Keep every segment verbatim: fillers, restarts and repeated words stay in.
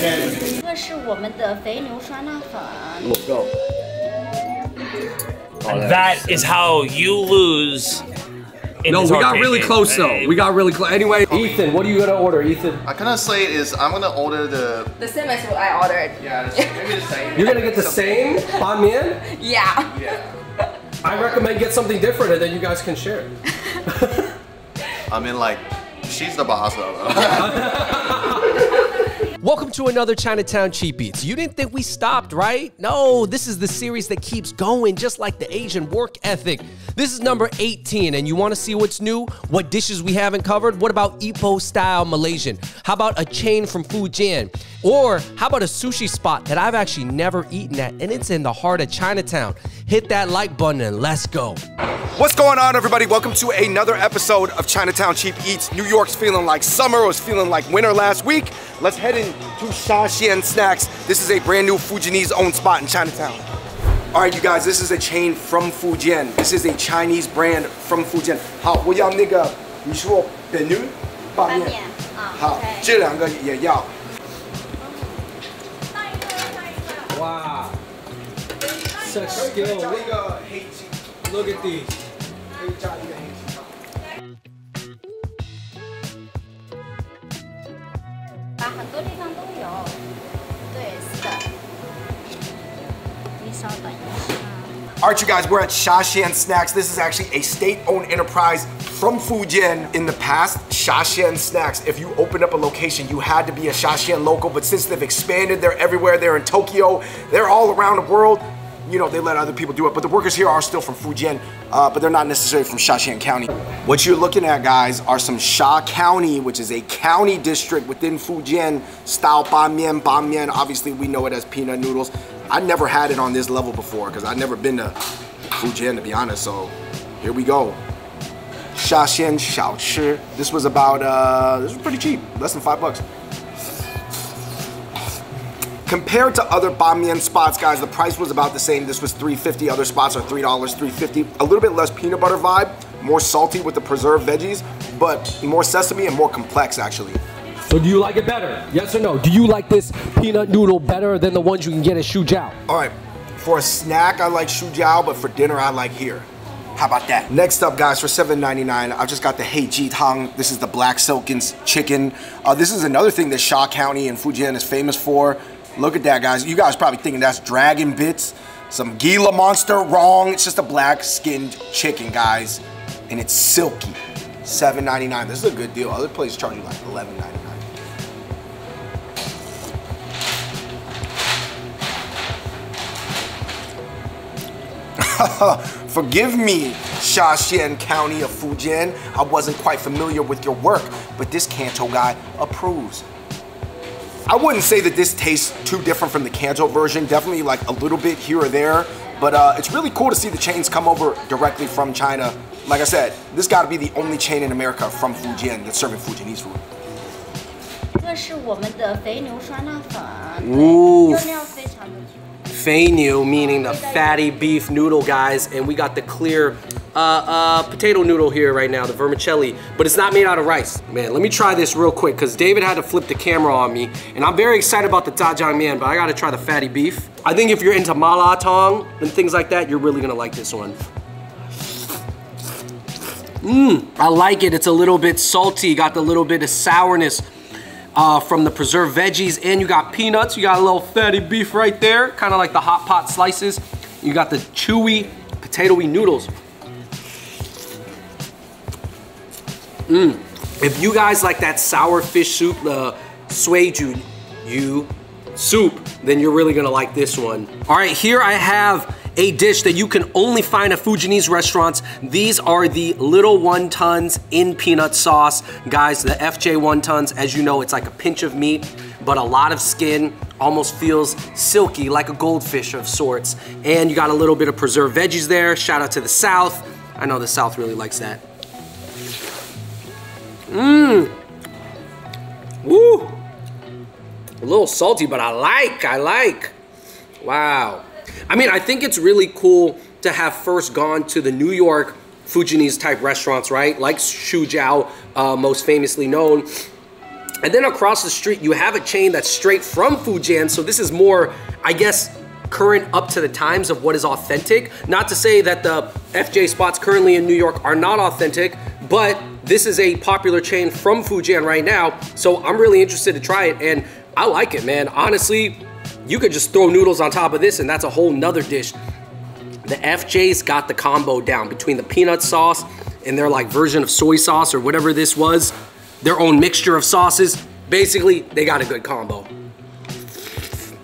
这个是我们的肥牛酸辣粉。Go. And that is how you lose. In no, we got really close though. Hey. We got really close. Anyway, Ethan, what are you gonna order, Ethan? I cannot say it is. I'm gonna order the. The same as what I ordered. Yeah, maybe the same. You're gonna get the same banh mian? Yeah. Yeah. I recommend get something different, and then you guys can share. I mean, like, she's the boss though. Welcome to another Chinatown Cheap Eats. You didn't think we stopped, right? No, this is the series that keeps going, just like the Asian work ethic. This is number eighteen, and you want to see what's new? What dishes we haven't covered? What about Ipoh-style Malaysian? How about a chain from Fujian? Or how about a sushi spot that I've actually never eaten at, and it's in the heart of Chinatown? Hit that like button and let's go. What's going on, everybody? Welcome to another episode of Chinatown Cheap Eats. New York's feeling like summer, was feeling like winter last week. Let's head in to Shaxian Snacks. This is a brand new Fujianese owned spot in Chinatown. All right, you guys, this is a chain from Fujian. This is a Chinese brand from Fujian. 好，我要那个，你说 menu 拌面。好，这两个也要。哇 ，such skill. Look at these. Alright, you guys, we're at Shaxian Snacks. This is actually a state-owned enterprise from Fujian. In the past, Shaxian Snacks, if you opened up a location, you had to be a Shaxian local, but since they've expanded, they're everywhere. They're in Tokyo, they're all around the world. You know, they let other people do it, but the workers here are still from Fujian, uh, but they're not necessarily from Shaxian County. What you're looking at, guys, are some Sha County, which is a county district within Fujian, style banh mian, banh mian. Obviously, we know it as peanut noodles. I never had it on this level before because I've never been to Fujian, to be honest, so here we go. Shaxian Xiaochi. This was about, uh, this was pretty cheap, less than five bucks. Compared to other banh mian spots, guys, the price was about the same. This was three fifty. Other spots are three dollars, three fifty. A little bit less peanut butter vibe, more salty with the preserved veggies, but more sesame and more complex, actually. So do you like it better? Yes or no? Do you like this peanut noodle better than the ones you can get at Shu Jiao? All right, for a snack, I like Shu Jiao, but for dinner, I like here. How about that? Next up, guys, for seven ninety-nine, I just got the Hei Ji Tang. This is the black silken chicken. Uh, this is another thing that Sha County and Fujian is famous for. Look at that, guys. You guys probably thinking that's dragon bits, some Gila monster. Wrong. It's just a black-skinned chicken, guys, and it's silky. seven ninety-nine. This is a good deal. Other places charge you like eleven ninety-nine. Forgive me, Shaxian County of Fujian. I wasn't quite familiar with your work, but this Kanto guy approves. I wouldn't say that this tastes too different from the Kanto version, definitely like a little bit here or there, but uh, it's really cool to see the chains come over directly from China. Like I said, this gotta be the only chain in America from Fujian that's serving Fujianese food. Ooh. Fenyu, meaning the fatty beef noodle, guys, and we got the clear uh, uh, potato noodle here right now, the vermicelli, but it's not made out of rice. Man, let me try this real quick, because David had to flip the camera on me, and I'm very excited about the Ta Jang Man, but I gotta try the fatty beef. I think if you're into mala tang and things like that, you're really gonna like this one. Mmm, I like it. It's a little bit salty, got the little bit of sourness Uh, from the preserved veggies, and you got peanuts, you got a little fatty beef right there, kind of like the hot pot slices. You got the chewy, potatoey noodles. Mmm. If you guys like that sour fish soup, the suan yu soup, then you're really gonna like this one. All right, here I have a dish that you can only find at Fujianese restaurants. These are the little wontons in peanut sauce. Guys, the F J wontons, as you know, it's like a pinch of meat, but a lot of skin, almost feels silky, like a goldfish of sorts. And you got a little bit of preserved veggies there. Shout out to the South. I know the South really likes that. Mmm. Woo. A little salty, but I like, I like. Wow. I mean, I think it's really cool to have first gone to the New York Fujianese type restaurants, right? Like Shu Jiao, uh, most famously known. And then across the street, you have a chain that's straight from Fujian, so this is more, I guess, current up to the times of what is authentic. Not to say that the F J spots currently in New York are not authentic, but this is a popular chain from Fujian right now, so I'm really interested to try it, and I like it, man. Honestly, you could just throw noodles on top of this, and that's a whole nother dish. The F J's got the combo down between the peanut sauce and their like version of soy sauce or whatever this was, their own mixture of sauces. Basically, they got a good combo.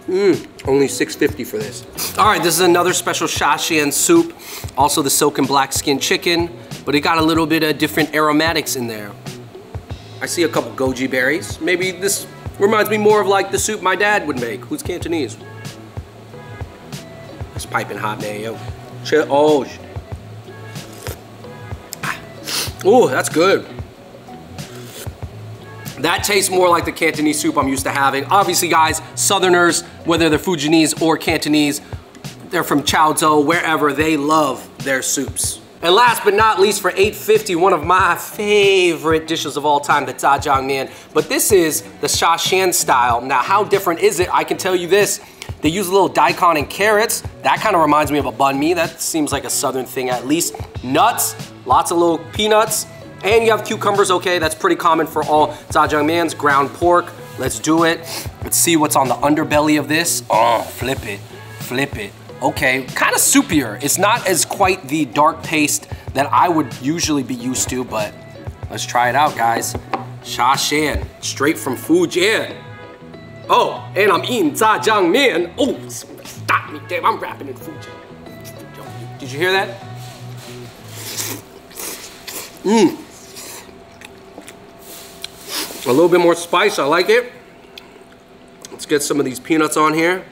Mmm, only six fifty for this. All right, this is another special Shaxian soup. Also the silk and black skin chicken, but it got a little bit of different aromatics in there. I see a couple goji berries. Maybe this reminds me more of like the soup my dad would make, who's Cantonese. It's piping hot, man, yo. Oh, ooh, that's good. That tastes more like the Cantonese soup I'm used to having. Obviously, guys, Southerners, whether they're Fujianese or Cantonese, they're from Chaozhou, wherever, they love their soups. And last but not least, for eight fifty, one of my favorite dishes of all time, the Ta Jang Man. But this is the Shaxian style. Now, how different is it? I can tell you this. They use a little daikon and carrots. That kind of reminds me of a banh mi. That seems like a Southern thing, at least. Nuts, lots of little peanuts. And you have cucumbers, okay, that's pretty common for all Zhajiangmians. Ground pork, let's do it. Let's see what's on the underbelly of this. Oh, flip it, flip it. Okay, kind of soupier. It's not as quite the dark paste that I would usually be used to, but let's try it out, guys. Shaxian, straight from Fujian. Oh, and I'm eating Zhajiangmian. Oh, somebody stop me, damn, I'm rapping in Fujian. Did you hear that? Mmm. A little bit more spice, I like it. Let's get some of these peanuts on here.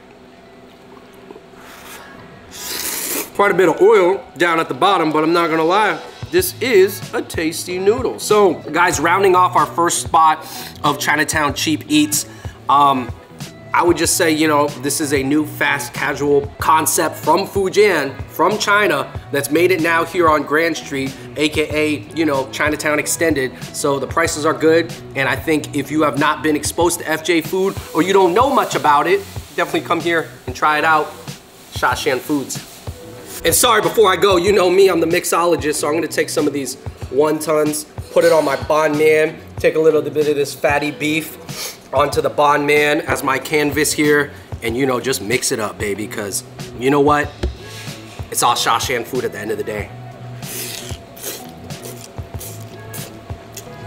Quite a bit of oil down at the bottom, but I'm not gonna lie, this is a tasty noodle. So, guys, rounding off our first spot of Chinatown Cheap Eats, um, I would just say, you know, this is a new fast casual concept from Fujian, from China, that's made it now here on Grand Street, A K A, you know, Chinatown Extended. So the prices are good. And I think if you have not been exposed to F J food or you don't know much about it, definitely come here and try it out. Shaxian Foods. And sorry, before I go, you know me, I'm the mixologist. So I'm gonna take some of these wontons, put it on my banh mian, take a little bit of this fatty beef onto the banh mian as my canvas here. And you know, just mix it up, baby, because you know what? It's all Shaxian food at the end of the day.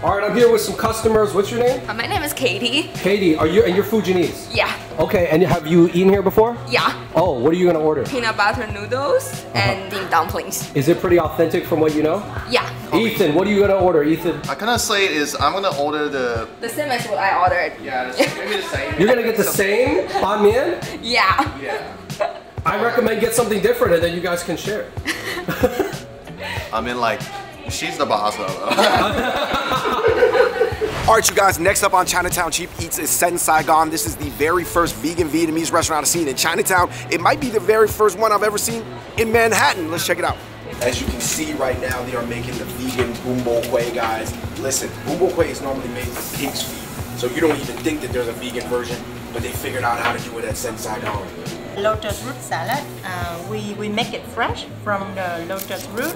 All right, I'm here with some customers. What's your name? Uh, my name is Katie. Katie, are you, and you're Fujianese? Yeah. Okay, and have you eaten here before? Yeah. Oh, what are you gonna order? Peanut butter noodles uh-huh. and dim dumplings. Is it pretty authentic from what you know? Yeah. Ethan, what are you gonna order, Ethan? I kinda say it is, I'm gonna order the... The same as what I ordered. Yeah, maybe the same. You're gonna get the same banh mian? Yeah. Yeah. I recommend get something different and then you guys can share. I mean, like, she's the boss though. Alright, you guys, next up on Chinatown Cheap Eats is Sen Saigon. This is the very first vegan Vietnamese restaurant I've seen in Chinatown. It might be the very first one I've ever seen in Manhattan. Let's check it out. As you can see right now, they are making the vegan bún bò huế, guys. Listen, bún bò huế is normally made with pig's feet, so you don't even think that there's a vegan version, but they figured out how to do it at Sen Saigon. Lotus root salad, uh, we, we make it fresh from the lotus root.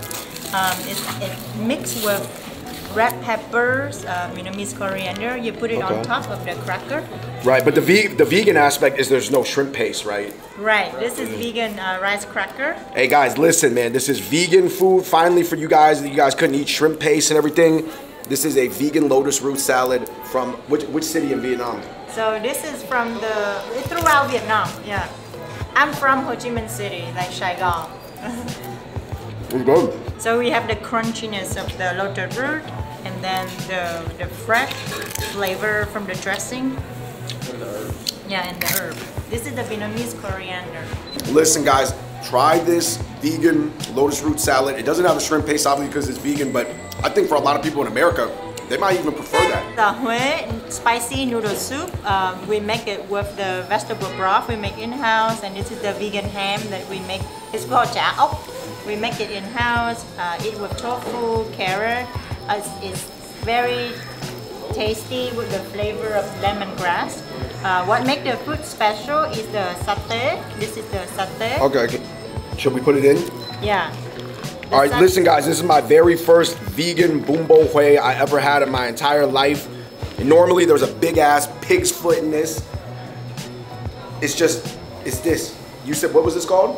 Um, it's, it's mixed with red peppers, uh, Vietnamese coriander. You put it okay. on top of the cracker. Right, but the, ve the vegan aspect is there's no shrimp paste, right? Right, this is mm. vegan uh, rice cracker. Hey guys, listen man, this is vegan food finally for you guys. You guys couldn't eat shrimp paste and everything. This is a vegan lotus root salad from which, which city in Vietnam? So this is from the, throughout Vietnam, yeah. I'm from Ho Chi Minh City, like Saigon. It's good. So we have the crunchiness of the lotus root and then the, the fresh flavor from the dressing. And the herb. Yeah, and the herb. This is the Vietnamese coriander. Listen guys, try this vegan lotus root salad. It doesn't have a shrimp paste obviously because it's vegan, but I think for a lot of people in America, they might even prefer that. The huế spicy noodle soup, um, we make it with the vegetable broth we make in-house, and this is the vegan ham that we make. It's called chả ốc. We make it in-house, uh, eat with tofu, carrot. Uh, it's, it's very tasty with the flavor of lemongrass. Uh, what makes the food special is the satay. This is the satay. Okay, okay. Should we put it in? Yeah. The All right, listen guys, this is my very first vegan bún bò huế I ever had in my entire life. And normally there's a big ass pig's foot in this. It's just, it's this. You said, what was this called?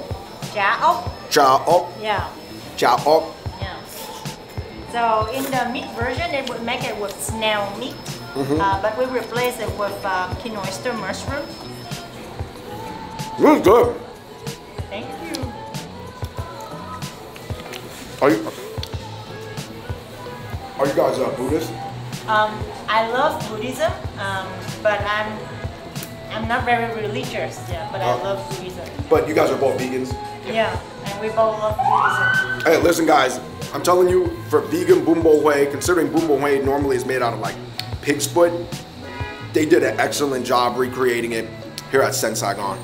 Chả ốc. Chả ốc. Yeah. Chả ốc. Yeah. So in the meat version, they would make it with snail meat. Mm-hmm. uh, but we replace it with uh, king oyster mushroom. This is good. Thank you. Are you, are you guys uh, Buddhist? Um, I love Buddhism, um, but I'm I'm not very religious, yeah, but uh, I love Buddhism. But you guys are both vegans? Yeah, and we both love Buddhism. Hey, listen guys, I'm telling you, for vegan bún bò huế, considering bún bò huế normally is made out of like pig's foot, they did an excellent job recreating it here at Sen Saigon.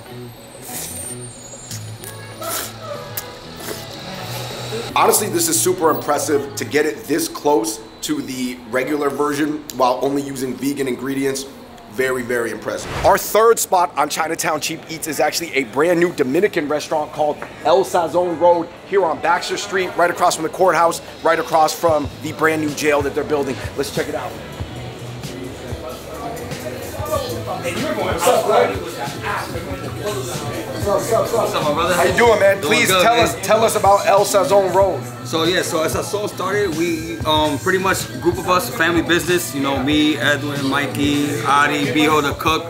Honestly, this is super impressive to get it this close to the regular version while only using vegan ingredients. Very, very impressive. Our third spot on Chinatown Cheap Eats is actually a brand new Dominican restaurant called El Sazon Road here on Baxter Street, right across from the courthouse, right across from the brand new jail that they're building. Let's check it out. Hey, you going, what's up, bro? What's up, what's up, what's up, my brother? How you doing, man? Please doing good, tell man. us tell us about El Sazon Road. So yeah, so El Sazon started, we um, pretty much group of us, family business, you know, me, Edwin, Mikey, Adi, Bijo, the cook,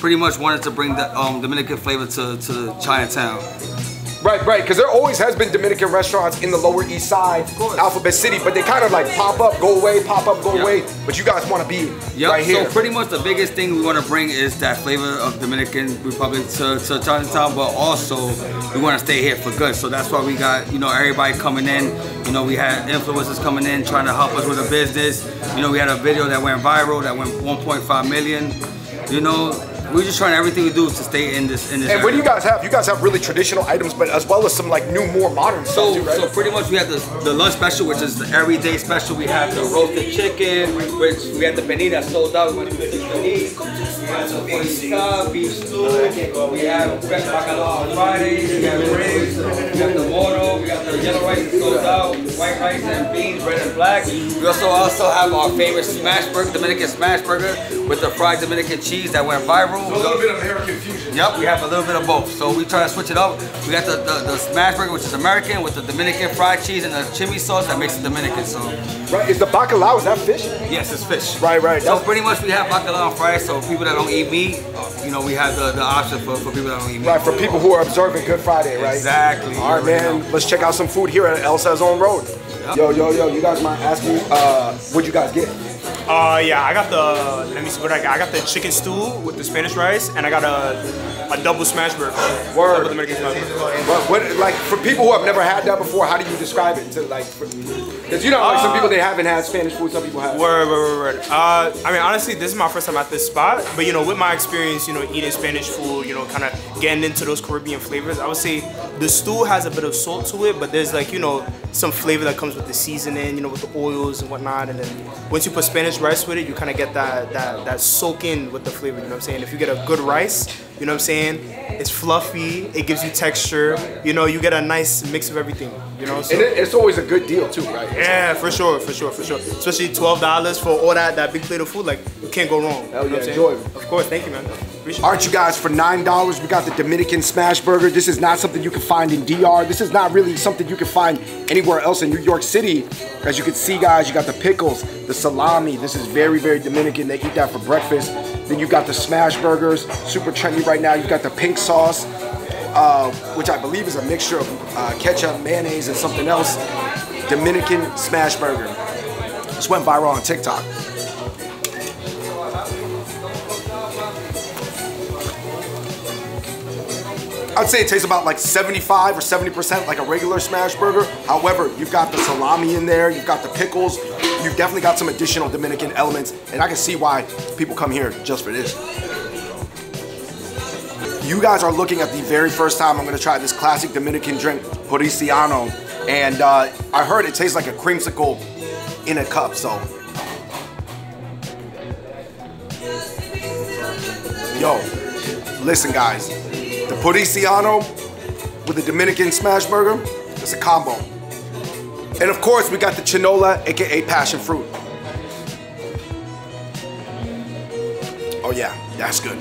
pretty much wanted to bring the um, Dominican flavor to, to Chinatown. Right, right, because there always has been Dominican restaurants in the Lower East Side, Alphabet City, but they kind of like pop up, go away, pop up, go yep. away, but you guys want to be yep. right here. So pretty much the biggest thing we want to bring is that flavor of Dominican Republic to, to Chinatown, but also we want to stay here for good. So that's why we got, you know, everybody coming in. You know, we had influencers coming in trying to help us with the business. You know, we had a video that went viral, that went one point five million, you know. We're just trying everything we do to stay in this in this. And area. What do you guys have? You guys have really traditional items, but as well as some like new, more modern so, stuff too, right? So pretty much we have the, the lunch special, which is the everyday special. We have the roasted chicken, which we had the penne that sold out. We went to the penne. We had the pizza, beef stew. We have fresh bacalao on Fridays. We have ribs. We have the moro. We got the yellow rice that sold out. White rice and beans, red and black. We also also have our favorite smash burger, Dominican smash burger, with the fried Dominican cheese that went viral. So a little bit of American fusion. Yep, we have a little bit of both. So we try to switch it up. We got the, the, the smash burger, which is American, with the Dominican fried cheese and the chimichurri sauce that makes it Dominican. So, right, is the bacalao, is that fish? Yes, it's fish. Right, right. So that's pretty much we have bacalao and fries. So people that don't eat meat, you know, we have the, the option for, for people that don't eat meat. Right, for people who are observing Good Friday, right? Exactly. All right, man, know. Let's check out some food here at El Sazon Road. Yep. Yo, yo, yo, you guys mind asking uh, what you guys get? Uh, yeah, I got the, let me see what I got. I got the chicken stew with the Spanish rice, and I got a, a double smash burger. Word. Double what, what, like, for people who have never had that before, how do you describe it to, like, because you know, like, uh, some people, they haven't had Spanish food, some people have. Word, word, word, word. Uh, I mean, honestly, this is my first time at this spot, but, you know, with my experience, you know, eating Spanish food, you know, kind of getting into those Caribbean flavors, I would say the stew has a bit of salt to it, but there's, like, you know, some flavor that comes with the seasoning, you know, with the oils and whatnot, and then once you put Spanish rice with it, you kind of get that that that soak in with the flavor, you know what I'm saying? If you get a good rice, you know what I'm saying, it's fluffy, it gives you texture, you know, you get a nice mix of everything, you know. So. And it, it's always a good deal too, right? Yeah, for sure, for sure, for sure. Especially twelve dollars for all that, that big plate of food, like, you can't go wrong. Hell, you know yeah, what I'm enjoy saying? It. Of course, thank you, man. Appreciate Aren't you guys, for nine dollars, we got the Dominican Smash Burger. This is not something you can find in D R. This is not really something you can find anywhere else in New York City. As you can see, guys, you got the pickles, the salami. This is very, very Dominican. They eat that for breakfast. Then you got the smash burgers, super trendy right now. You've got the pink sauce, uh, which I believe is a mixture of uh, ketchup, mayonnaise, and something else. Dominican smash burger. This went viral on TikTok. I'd say it tastes about like seventy-five or seventy percent like a regular smash burger. However, you've got the salami in there, you've got the pickles, you've definitely got some additional Dominican elements, and I can see why people come here just for this. You guys are looking at the very first time I'm gonna try this classic Dominican drink, Puriciano, and uh, I heard it tastes like a creamsicle in a cup, so. Yo, listen guys, the Puriciano with the Dominican smash burger, it's a combo. And of course we got the chinola, aka passion fruit. Oh yeah, that's good.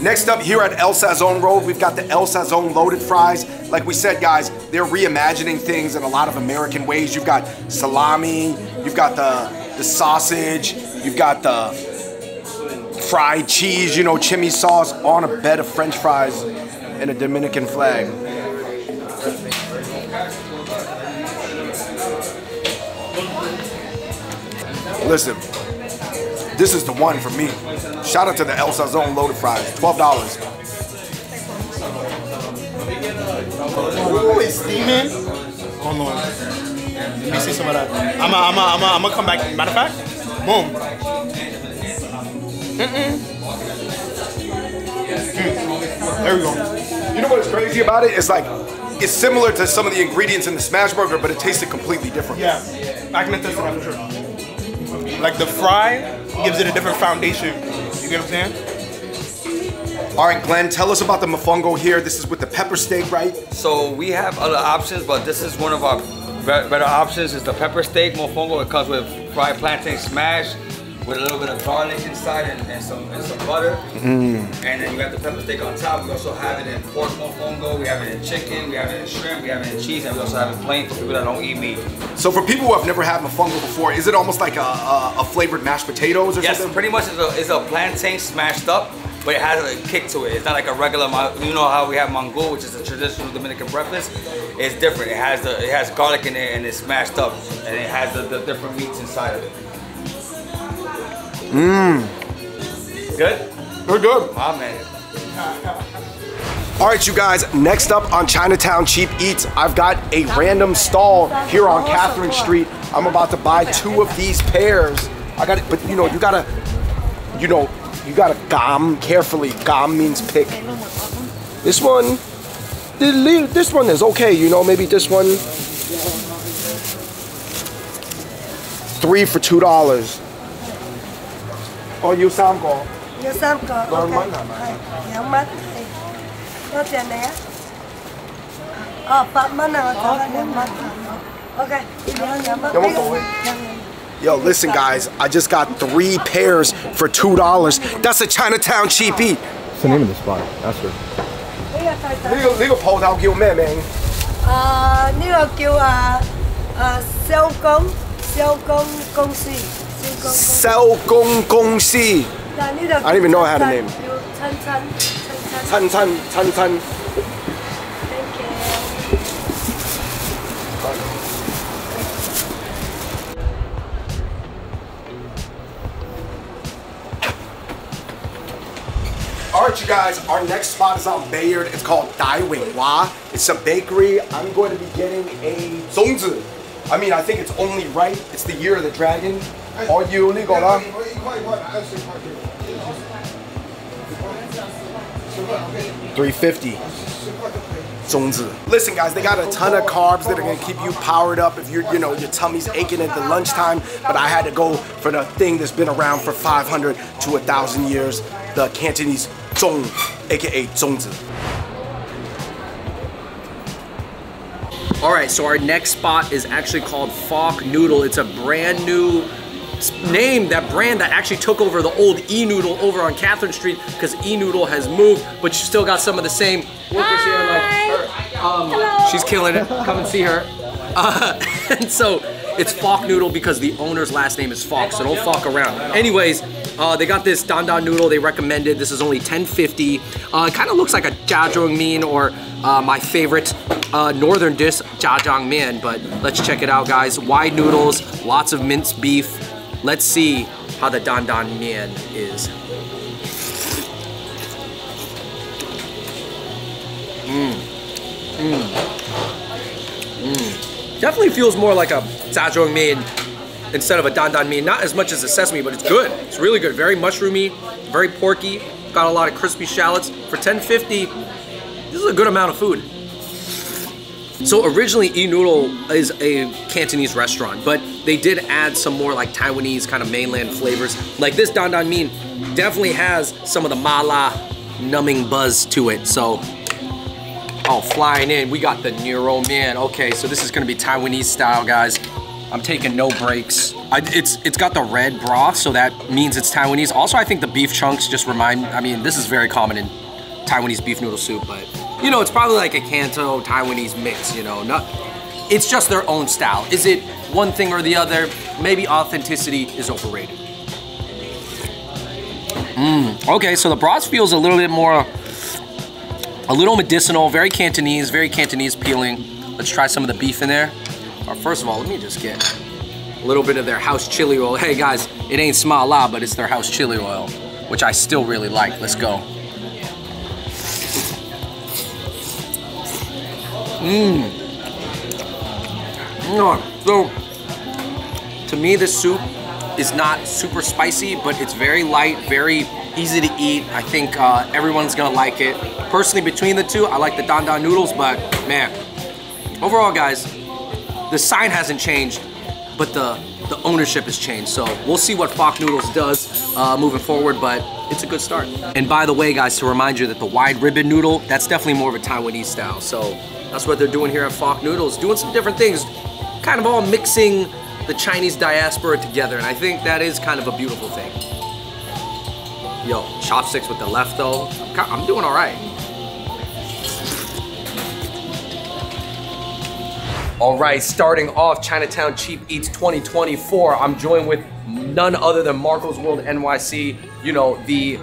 Next up here at El Sazon Road, we've got the El Sazon loaded fries. Like we said guys, they're reimagining things in a lot of American ways. You've got salami, you've got the, the sausage, you've got the fried cheese, you know, chimichurri sauce on a bed of French fries and a Dominican flag. Listen, this is the one for me. Shout out to the El Sazon loaded fries, twelve dollars. Ooh, it's steaming. Hold on. Let me see some of that. I'm gonna I'm I'm I'm I'm come back. Matter of fact, boom. Mm-mm. Mm. There we go. You know what's crazy about it? It's like, it's similar to some of the ingredients in the smash burger, but it tasted completely different. Yeah, I can attest to that for sure. Like the fry gives it a different foundation. You get what I'm saying? All right, Glenn, tell us about the mofongo here. This is with the pepper steak, right? So we have other options, but this is one of our better options. It's the pepper steak mofongo. It comes with fried plantain smash, with a little bit of garlic inside and, and, some, and some butter. Mm. And then you got the pepper steak on top. We also have it in pork mofongo, we have it in chicken, we have it in shrimp, we have it in cheese, and we also have it plain for people that don't eat meat. So for people who have never had mofongo before, is it almost like a, a, a flavored mashed potatoes or yes, something? Yes, pretty much it's a, it's a plantain smashed up, but it has a kick to it. It's not like a regular, you know how we have mangú, which is a traditional Dominican breakfast. It's different, it has, the, it has garlic in it and it's smashed up, and it has the, the different meats inside of it. Mmm. Good? We're good. My man. All right, you guys, next up on Chinatown Cheap Eats, I've got a random stall here on Catherine Street. I'm about to buy two of these pears. I got it, but you know, you gotta, you know, you gotta gum carefully. Gum means pick. This one, this one is okay, you know, maybe this one. Three for two dollars. Oh, you Sam go. You Sam go. Okay. What's your name? Oh, Batman. Okay. Yo, listen, guys. I just got three pairs for two dollars. That's a Chinatown cheap eat. What's the name of the spot? That's right. Legal, legal pole out. Give me, man. Uh, legal give uh, uh, sell gong, sell gong, gong si. Sao Gong Gong Si. I don't even know I had a name. Tan Tan Tan Tan. Alright you guys, our next spot is on Bayard. It's called Dai Wing Wah. It's a bakery. I'm going to be getting a zongzi. I mean, I think it's only right. It's the year of the dragon. Are you legal, huh? three fifty. Zongzi. Listen, guys, they got a ton of carbs that are gonna keep you powered up if you're, you know, your tummy's aching at the lunchtime. But I had to go for the thing that's been around for five hundred to one thousand years, the Cantonese zong, aka zongzi. All right, so our next spot is actually called Fok Noodle. It's a brand new name, that brand that actually took over the old E Noodle over on Catherine Street because E Noodle has moved, but you still got some of the same workers here like her. Um, she's killing it. Come and see her. Uh, and so it's Fok Noodle because the owner's last name is Fok, so don't fuck around. Anyways, uh, they got this Dandan noodle they recommended. This is only ten fifty. Uh, it kind of looks like a Zhajiangmian or uh, my favorite Uh, northern dish, Zhajiangmian, but let's check it out, guys. Wide noodles, lots of minced beef. Let's see how the Dandan Mian is. Mmm. Mmm. Mmm. Definitely feels more like a Zhajiangmian instead of a Dandan Mian. Not as much as the sesame, but it's good. It's really good. Very mushroomy, very porky. Got a lot of crispy shallots. For ten fifty, this is a good amount of food. So originally E Noodle is a Cantonese restaurant, but they did add some more like Taiwanese kind of mainland flavors. Like this Dandan Mian definitely has some of the mala numbing buzz to it. So, oh, flying in, we got the Neuro-Man. Okay, so this is gonna be Taiwanese style, guys. I'm taking no breaks. I, it's it's got the red broth, so that means it's Taiwanese. Also, I think the beef chunks just remind, I mean, this is very common in Taiwanese beef noodle soup, but you know, it's probably like a Canto Taiwanese mix, you know, not, it's just their own style. Is it one thing or the other? Maybe authenticity is overrated. Mm, okay, so the broth feels a little bit more, a little medicinal, very Cantonese, very Cantonese peeling. Let's try some of the beef in there. Right, first of all, let me just get a little bit of their house chili oil. Hey guys, it ain't Smala, but it's their house chili oil, which I still really like. Let's go. Mmm. Mm. So, to me, this soup is not super spicy, but it's very light, very easy to eat. I think uh, everyone's gonna like it. Personally, between the two, I like the Dandan noodles, but man, overall, guys, the sign hasn't changed, but the, the ownership has changed. So, we'll see what Fok Noodles does uh, moving forward, but it's a good start. And by the way, guys, to remind you that the wide ribbon noodle, that's definitely more of a Taiwanese style, so. That's what they're doing here at Fok Noodles, doing some different things, kind of all mixing the Chinese diaspora together, and I think that is kind of a beautiful thing. Yo, chopsticks with the left though, I'm, kind of, I'm doing all right. All right, starting off Chinatown Cheap Eats twenty twenty-four, I'm joined with none other than Marco's World N Y C, you know, the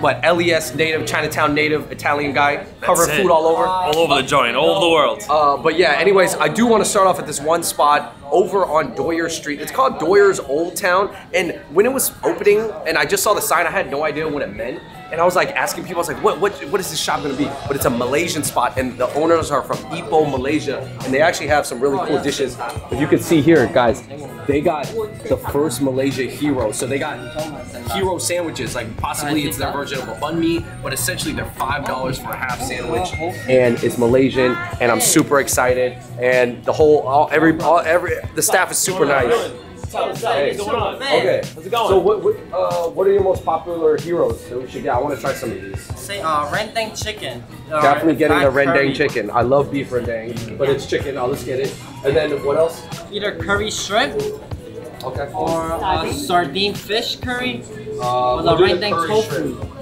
What, L E S native, Chinatown native, Italian guy, covering food all over. All over the joint, all over the world. Uh, but yeah, anyways, I do want to start off at this one spot over on Doyers Street. It's called Doyers Old Town. And when it was opening, and I just saw the sign, I had no idea what it meant. And I was like asking people, I was like, what, what, what is this shop gonna be? But it's a Malaysian spot, and the owners are from Ipoh, Malaysia, and they actually have some really cool dishes. If you can see here, guys, they got the first Malaysia hero. So they got hero sandwiches, like possibly it's their version of a bun mi, but essentially they're five dollars for a half sandwich. And it's Malaysian, and I'm super excited. And the whole, all, every, all, every, the staff is super nice. Hey. Okay. How's it going? So what, what, uh, what are your most popular heroes that we should get? I want to try some of these. Say uh, rendang chicken. Uh, Definitely getting a rendang curry. chicken. I love beef rendang, but it's chicken. I'll just get it. And then what else? Either curry shrimp. Okay. Or uh, sardine fish curry. Uh, or the we'll rendang tofu. Shrimp.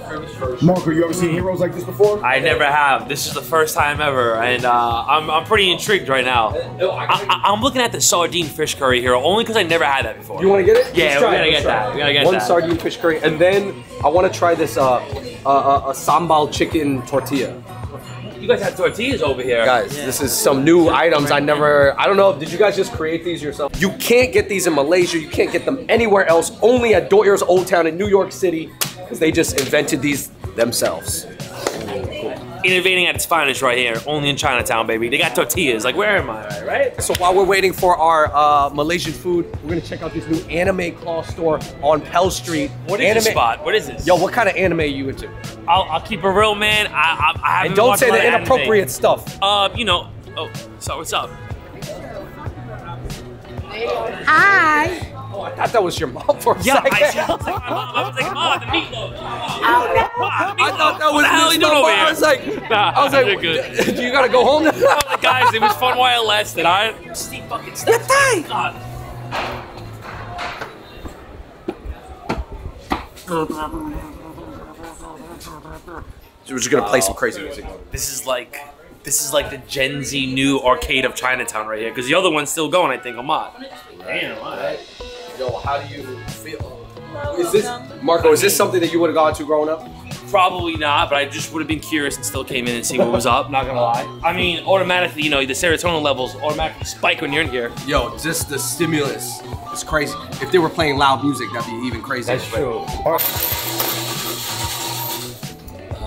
Marco, you ever seen heroes like this before? I never have. This is the first time ever, and uh, I'm, I'm pretty intrigued right now. I, I'm looking at the sardine fish curry here, only because I never had that before. You want to get it? Yeah, we gotta it. get that. We gotta get One that. One sardine fish curry, and then I want to try this uh, uh, uh, a sambal chicken tortilla. You guys have tortillas over here. Guys, yeah. This is some new items I never, I don't know, did you guys just create these yourself? You can't get these in Malaysia, you can't get them anywhere else, only at Doyers Old Town in New York City, because they just invented these themselves. Innovating at its finest right here, only in Chinatown, baby. They got tortillas, like where am I, right? So while we're waiting for our uh, Malaysian food, we're gonna check out this new anime cloth store on Pell Street. What is anime this spot? What is this? Yo, what kind of anime are you into? I'll, I'll keep it real, man. I, I, I haven't And don't watched say the inappropriate anime. stuff. Uh, you know, oh, so what's up? Hi. Oh, I thought that was your mom for a yeah, second. Yeah, I was like, my mom, I was like, mom, the meatloaf. Oh, no. I, I thought that was the hell you doing over here? I was like, nah, I was like, good. Do you gotta go home now? I was like, guys, it was fun while it lasted. I Steve fucking Steve. God. We're just gonna play some crazy music. This is like, this is like the Gen Z new arcade of Chinatown right here, because the other one's still going, I think, Ahmad. Damn, all right. Yo, how do you feel? Is this, Marco, is this something that you would have gone to growing up? Probably not, but I just would have been curious and still came in and seen what was up, not gonna lie. I mean, automatically, you know, the serotonin levels automatically spike when you're in here. Yo, just the stimulus, it's crazy. If they were playing loud music, that'd be even crazier. That's true.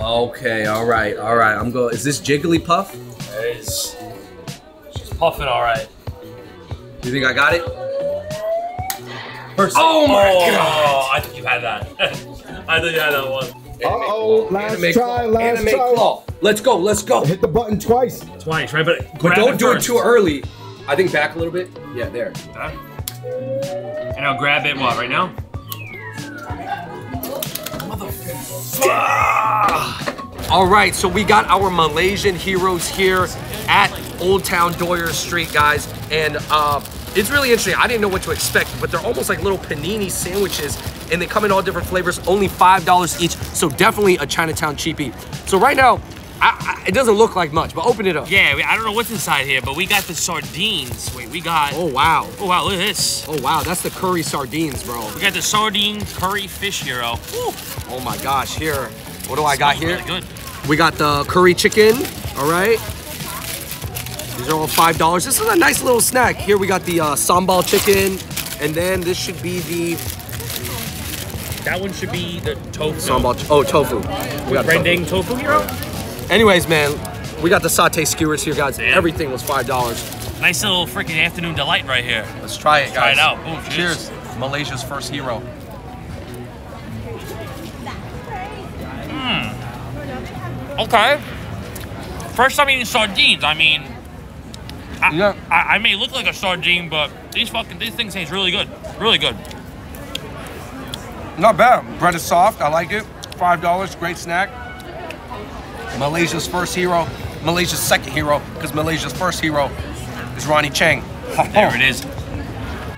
Okay, all right, all right, I'm going, is this Jigglypuff? There is, she's puffing all right. You think I got it? Person. Oh my oh, god! I think you had that. I think you had that one. Uh oh, last Anime try, claw. last Anime try. Claw. Let's go, let's go. Hit the button twice. Twice, right? But, but don't it do first. it too early. I think back a little bit. Yeah, there. Huh? And I'll grab it, what, right now? All right, so we got our Malaysian heroes here at Old Town Doyers Street, guys, and uh, it's really interesting. I didn't know what to expect, but they're almost like little panini sandwiches, and they come in all different flavors, only five dollars each, so definitely a Chinatown cheapie. So right now, I, I, it doesn't look like much, but open it up. Yeah, I don't know what's inside here, but we got the sardines. Wait, we got... Oh, wow. Oh, wow, look at this. Oh, wow, that's the curry sardines, bro. We got the sardine curry fish hero. Woo. Oh, my gosh, here. What do I got here? Really good. We got the curry chicken, all right? These are all five dollars. This is a nice little snack. Here we got the uh, sambal chicken, and then this should be the... That one should be the tofu. Sambal, oh, tofu. We got rendang tofu. tofu hero? Anyways, man, we got the satay skewers here, guys. Damn. Everything was five dollars. Nice little freaking afternoon delight right here. Let's try it, guys. Try it out. Boom, cheers. Cheers. Malaysia's first hero. Mm. Okay. First time eating sardines. I mean, I, yeah. I, I may look like a sardine, but these fucking these things taste really good. Really good. Not bad. Bread is soft. I like it. five dollars. Great snack. Malaysia's first hero, Malaysia's second hero, because Malaysia's first hero is Ronnie Chang. There it is.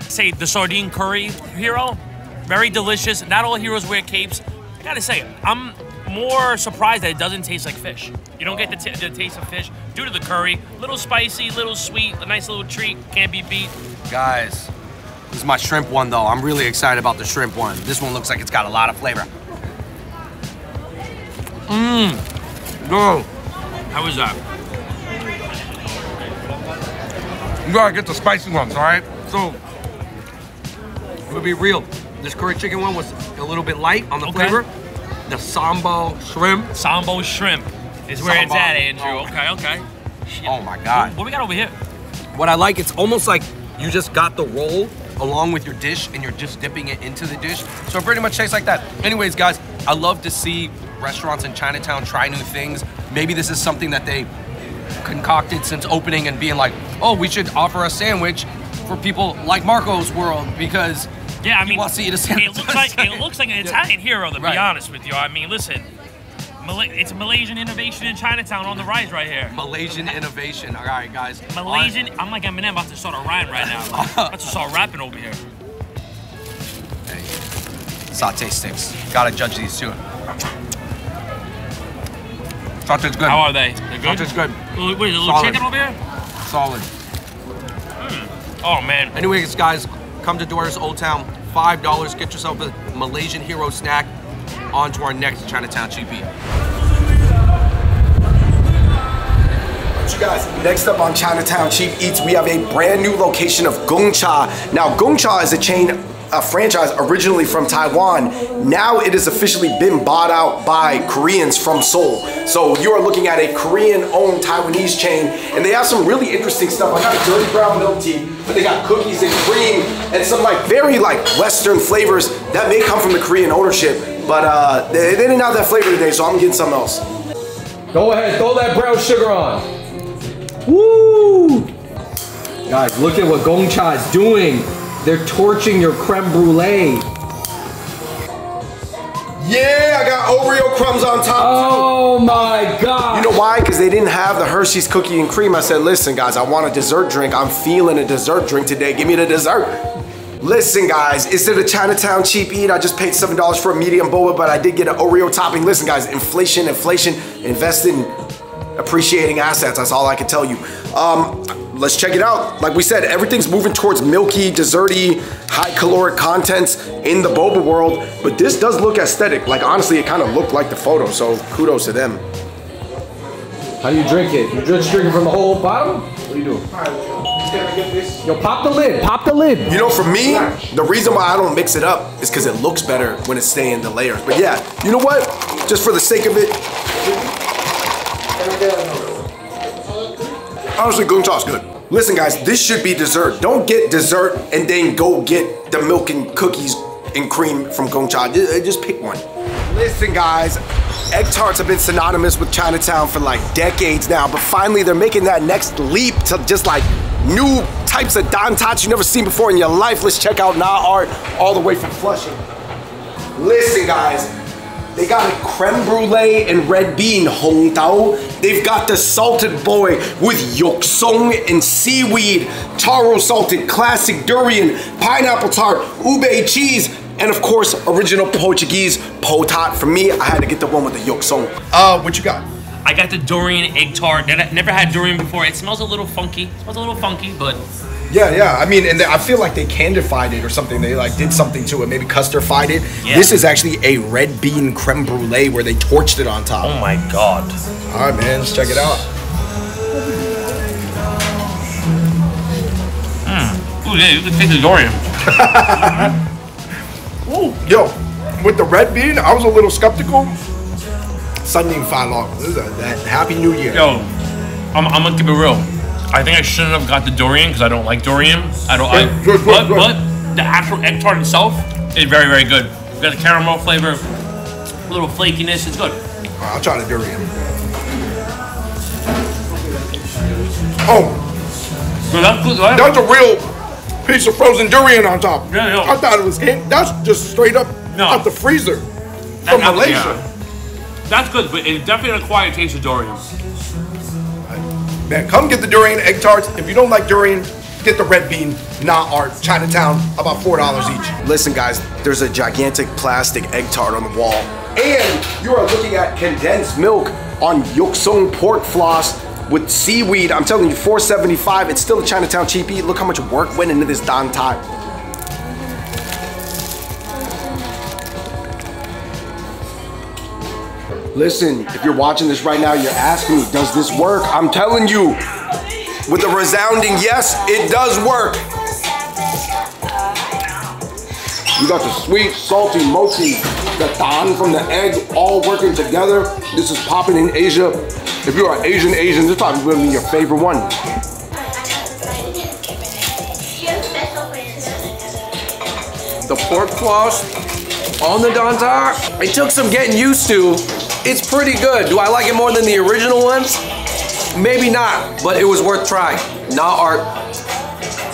Say the sardine curry hero, very delicious. Not all heroes wear capes. I gotta say, I'm more surprised that it doesn't taste like fish. You don't get the, t the taste of fish due to the curry. Little spicy, little sweet, a nice little treat, can't be beat. Guys, this is my shrimp one though. I'm really excited about the shrimp one. This one looks like it's got a lot of flavor. Mmm. No. How was that? You gotta get the spicy ones, all right? So, it would be real. This curry chicken one was a little bit light on the okay. flavor. The sambal shrimp. Sambal shrimp is where sambal. It's at, Andrew. Oh. Okay, okay. Shit. Oh my God. What, what we got over here? What I like, it's almost like you just got the roll along with your dish and you're just dipping it into the dish. So it pretty much tastes like that. Anyways, guys, I love to see restaurants in Chinatown try new things. Maybe this is something that they concocted since opening and being like, oh, we should offer a sandwich for people like Marco's World because yeah, I mean, wants to eat a sandwich. It looks like, it looks like an Italian yeah. hero, to right. be honest with you. I mean, listen, it's Malaysian innovation in Chinatown on the rise right here. Malaysian innovation. All right, guys. Malaysian, right. I'm like Eminem about to start a rhyme right now. Like, I'm about to start rapping over here. Hey, satay sticks. Gotta judge these too. Sausage's good. How are they? They're good? Sausage's good. Wait, a little Solid. chicken over here? Solid. Mm. Oh, man. Anyways, guys, come to Doyers Old Town. five dollars. Get yourself a Malaysian hero snack. On to our next Chinatown cheapie. You guys, next up on Chinatown Cheap Eats, we have a brand new location of Gong Cha. Now, Gong Cha is a chain a franchise originally from Taiwan. Now it has officially been bought out by Koreans from Seoul. So you are looking at a Korean-owned Taiwanese chain, and they have some really interesting stuff. I got a dirty brown milk tea, but they got cookies and cream and some like very like Western flavors that may come from the Korean ownership, but uh, they, they didn't have that flavor today, so I'm getting something else. Go ahead, throw that brown sugar on. Woo! Guys, look at what Gong Cha is doing. They're torching your creme brulee. Yeah, I got Oreo crumbs on top. Oh my God. You know why? Because they didn't have the Hershey's cookie and cream. I said, listen guys, I want a dessert drink. I'm feeling a dessert drink today. Give me the dessert. Listen guys, instead of Chinatown cheap eat, I just paid seven dollars for a medium boba, but I did get an Oreo topping. Listen guys, inflation, inflation, invest in appreciating assets. That's all I can tell you. Um, Let's check it out. Like we said, everything's moving towards milky, desserty, high caloric contents in the boba world, but this does look aesthetic. Like honestly, it kind of looked like the photo, so kudos to them. How do you drink it? You just drinking from the whole bottle? What are you doing? Yo, pop the lid, pop the lid. You know, for me, the reason why I don't mix it up is because it looks better when it's staying in the layers. But yeah, you know what? Just for the sake of it. Honestly, Gong Cha's good. Listen guys, this should be dessert. Don't get dessert and then go get the milk and cookies and cream from Gong Cha. Just pick one. Listen guys, egg tarts have been synonymous with Chinatown for like decades now, but finally they're making that next leap to just like new types of dan tots you've never seen before in your life. Let's check out Nat Tart all the way from Flushing. Listen guys, They got a creme brulee and red bean hong tao. They've got the salted boy with yoksong and seaweed, taro salted, classic durian, pineapple tart, ube cheese, and of course, original Portuguese potat. For me, I had to get the one with the yoksong. Uh, what you got? I got the durian egg tart. Never had durian before. It smells a little funky. It smells a little funky, but. Yeah, yeah. I mean, and they, I feel like they candified it or something. They like did something to it, maybe custardified it. Yeah. This is actually a red bean creme brulee where they torched it on top. Oh my God. All right, man, let's check it out. Mm. Ooh, yeah, you can taste the durian. Ooh, yo, with the red bean, I was a little skeptical. Sunday five long. This is a that happy new year. Yo, I'm, I'm gonna keep it real. I think I shouldn't have got the durian because I don't like durian. I don't. I, good, good, but, good. But the actual egg tart itself is very, very good. You've got a caramel flavor, a little flakiness. It's good. All right, I'll try the durian. Oh, so that's good, right? That's a real piece of frozen durian on top. Yeah, yo. I thought it was. That's just straight up no. out the freezer from that, Malaysia. Yeah. That's good, but it's definitely an acquired taste of durian. Man, come get the durian egg tarts. If you don't like durian, get the red bean, Nat Tart, Chinatown, about four dollars each. Listen guys, there's a gigantic plastic egg tart on the wall. And you are looking at condensed milk on yoksong pork floss with seaweed. I'm telling you, four seventy-five, it's still a Chinatown cheapie. Look how much work went into this dan tai. Listen, if you're watching this right now, you're asking me, does this work? I'm telling you, with a resounding yes, it does work. You got the sweet, salty, mochi, the tan from the egg, all working together. This is popping in Asia. If you are Asian, Asian, this probably will be your favorite one. The pork floss on the dan tai, it took some getting used to. It's pretty good. Do I like it more than the original ones? Maybe not, but it was worth trying. Nat Art.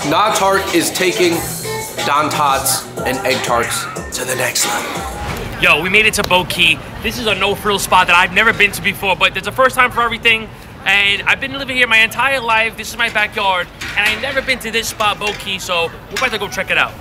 Nat Tart is taking dan tots and egg tarts to the next level. Yo, we made it to Bo Ky. This is a no-frill spot that I've never been to before, but it's the first time for everything. And I've been living here my entire life. This is my backyard. And I've never been to this spot, Bo Ky, so we're about to go check it out.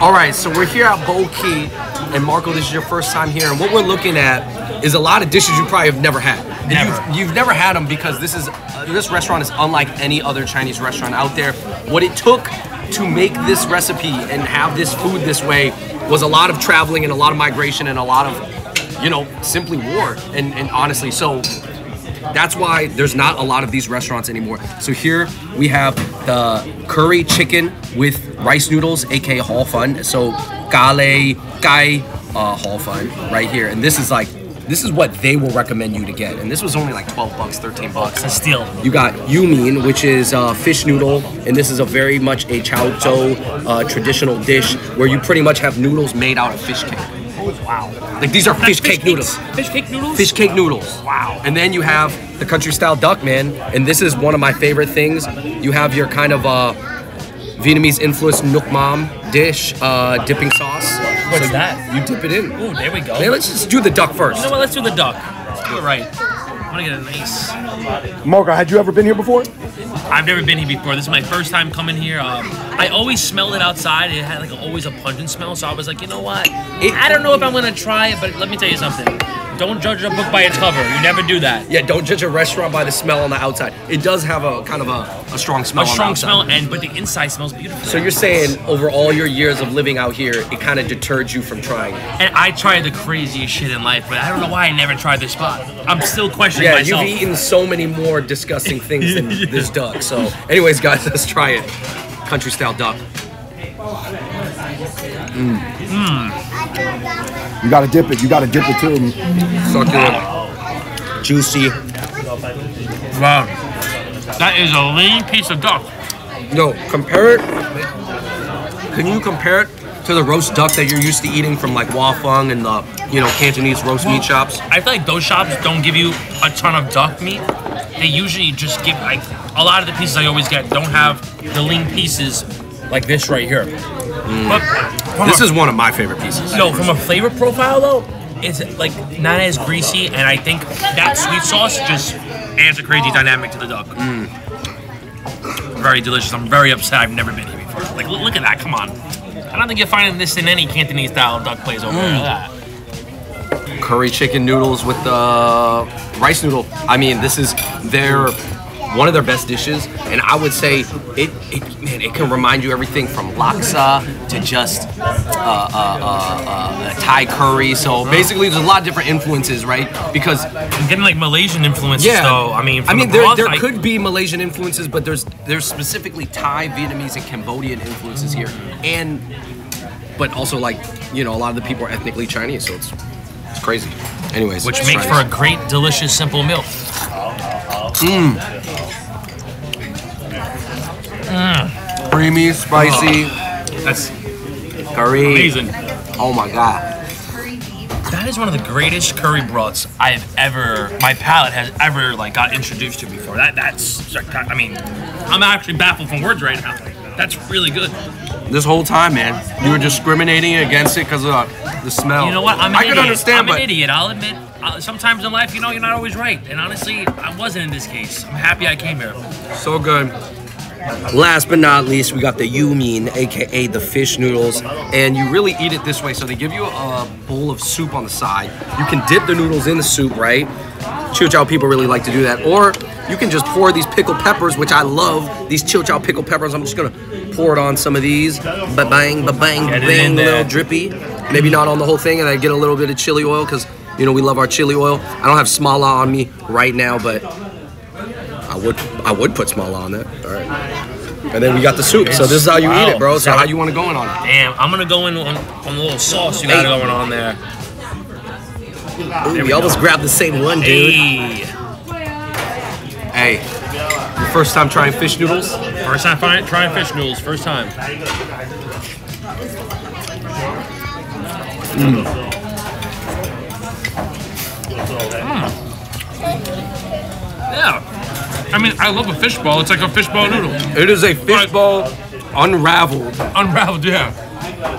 All right, so we're here at Bo Ky. And Marco, this is your first time here. And what we're looking at is a lot of dishes you probably have never had. And never. You've, you've never had them because this, is, uh, this restaurant is unlike any other Chinese restaurant out there. What it took to make this recipe and have this food this way was a lot of traveling and a lot of migration and a lot of, you know, simply war. And, and honestly, so... that's why there's not a lot of these restaurants anymore. So here we have the curry chicken with rice noodles, aka hor fun. So gale, gai, uh, hor fun right here. And this is like, this is what they will recommend you to get. And this was only like twelve bucks, thirteen bucks. It's a steal. You got Yumien, which is uh, fish noodle. And this is a very much a Chaozhou uh, traditional dish where you pretty much have noodles made out of fish cake. Wow. Like these are fish, fish cake noodles. Fish cake noodles? Fish cake noodles. Wow. And then you have the country style duck, man. And this is one of my favorite things. You have your kind of uh, Vietnamese influenced nook mam dish, uh, dipping sauce. What's so that? You dip it in. Ooh, there we go. Man, let's just do the duck first. You know what? Let's do the duck. Let's do it right. I want to get a nice... Marco, had you ever been here before? I've never been here before. This is my first time coming here. Um, I always smelled it outside. It had like always a pungent smell, so I was like, you know what? It, I don't know if I'm gonna try it, but let me tell you something. Don't judge a book by its cover. You never do that. Yeah, don't judge a restaurant by the smell on the outside. It does have a kind of a, a strong smell. A on strong the smell, and but the inside smells beautiful. So you're saying over all your years of living out here, it kind of deterred you from trying it. And I tried the craziest shit in life, but I don't know why I never tried this spot. I'm still questioning yeah, myself. Yeah, you've eaten so many more disgusting things than yeah. this duck. So, anyways, guys, let's try it. Country style duck. Mm. Mm. You gotta dip it. You gotta dip it too. Succulent, wow. Juicy. Wow, that is a lean piece of duck. No, compare it. Can you compare it to the roast duck that you're used to eating from like Wah Fung and the you know Cantonese roast meat shops? I feel like those shops don't give you a ton of duck meat. They usually just give like a lot of the pieces I always get don't have the lean pieces like this right here. Mm. But, this a, is one of my favorite pieces. Yo, from a flavor profile though, it's like not as greasy, and I think that sweet sauce just adds a crazy dynamic to the duck. Mm. Very delicious. I'm very upset I've never been here before. Like, look at that, come on. I don't think you'll find this in any Cantonese style duck place over mm. there. Like that. Curry chicken noodles with the uh, rice noodle. I mean, this is their one of their best dishes, and I would say it, it man, it can remind you everything from laksa to just uh, uh, uh, uh, Thai curry. So basically, there's a lot of different influences, right? Because I'm getting like Malaysian influences, yeah, though. I mean, I mean, the there, broth, there I... could be Malaysian influences, but there's there's specifically Thai, Vietnamese, and Cambodian influences here, and but also like you know a lot of the people are ethnically Chinese, so it's. It's crazy. Anyways. Which makes for a great, delicious, simple meal. Mmm. Mmm. Creamy, spicy. Oh, that's curry. Amazing. Oh my god. That is one of the greatest curry broths I've ever, my palate has ever like got introduced to before. That that's, I mean, I'm actually baffled from words right now. That's really good. This whole time, man, you were discriminating against it because of the smell. You know what? I'm an I idiot. Can understand, I'm but... an idiot. I'll admit. Uh, sometimes in life, you know, you're not always right. And honestly, I wasn't in this case. I'm happy I came here. So good. Last but not least, we got the Yumien, aka the fish noodles, and you really eat it this way. So they give you a bowl of soup on the side. You can dip the noodles in the soup, right? Chiu-chao people really like to do that, or you can just pour these pickled peppers, which I love. These chiu-chao pickled peppers. I'm just gonna pour it on some of these. Ba bang, ba bang, ba bang, a little drippy. Maybe not on the whole thing, and I get a little bit of chili oil because you know we love our chili oil. I don't have smala on me right now, but I would I would put smala on that. All right. And then we got the soup. It's, so this is how you wow. eat it, bro. So how you want to go in on it? Damn, I'm gonna go in on, on a little sauce you got hey. going on there. Ooh, we, we almost go. grabbed the same one, dude. Hey. hey. Your first time trying fish noodles? First time trying, trying fish noodles. First time. Mm. Mm. Yeah. I mean, I love a fish ball. It's like a fish ball noodle. It is a fish ball unraveled. Unraveled, yeah.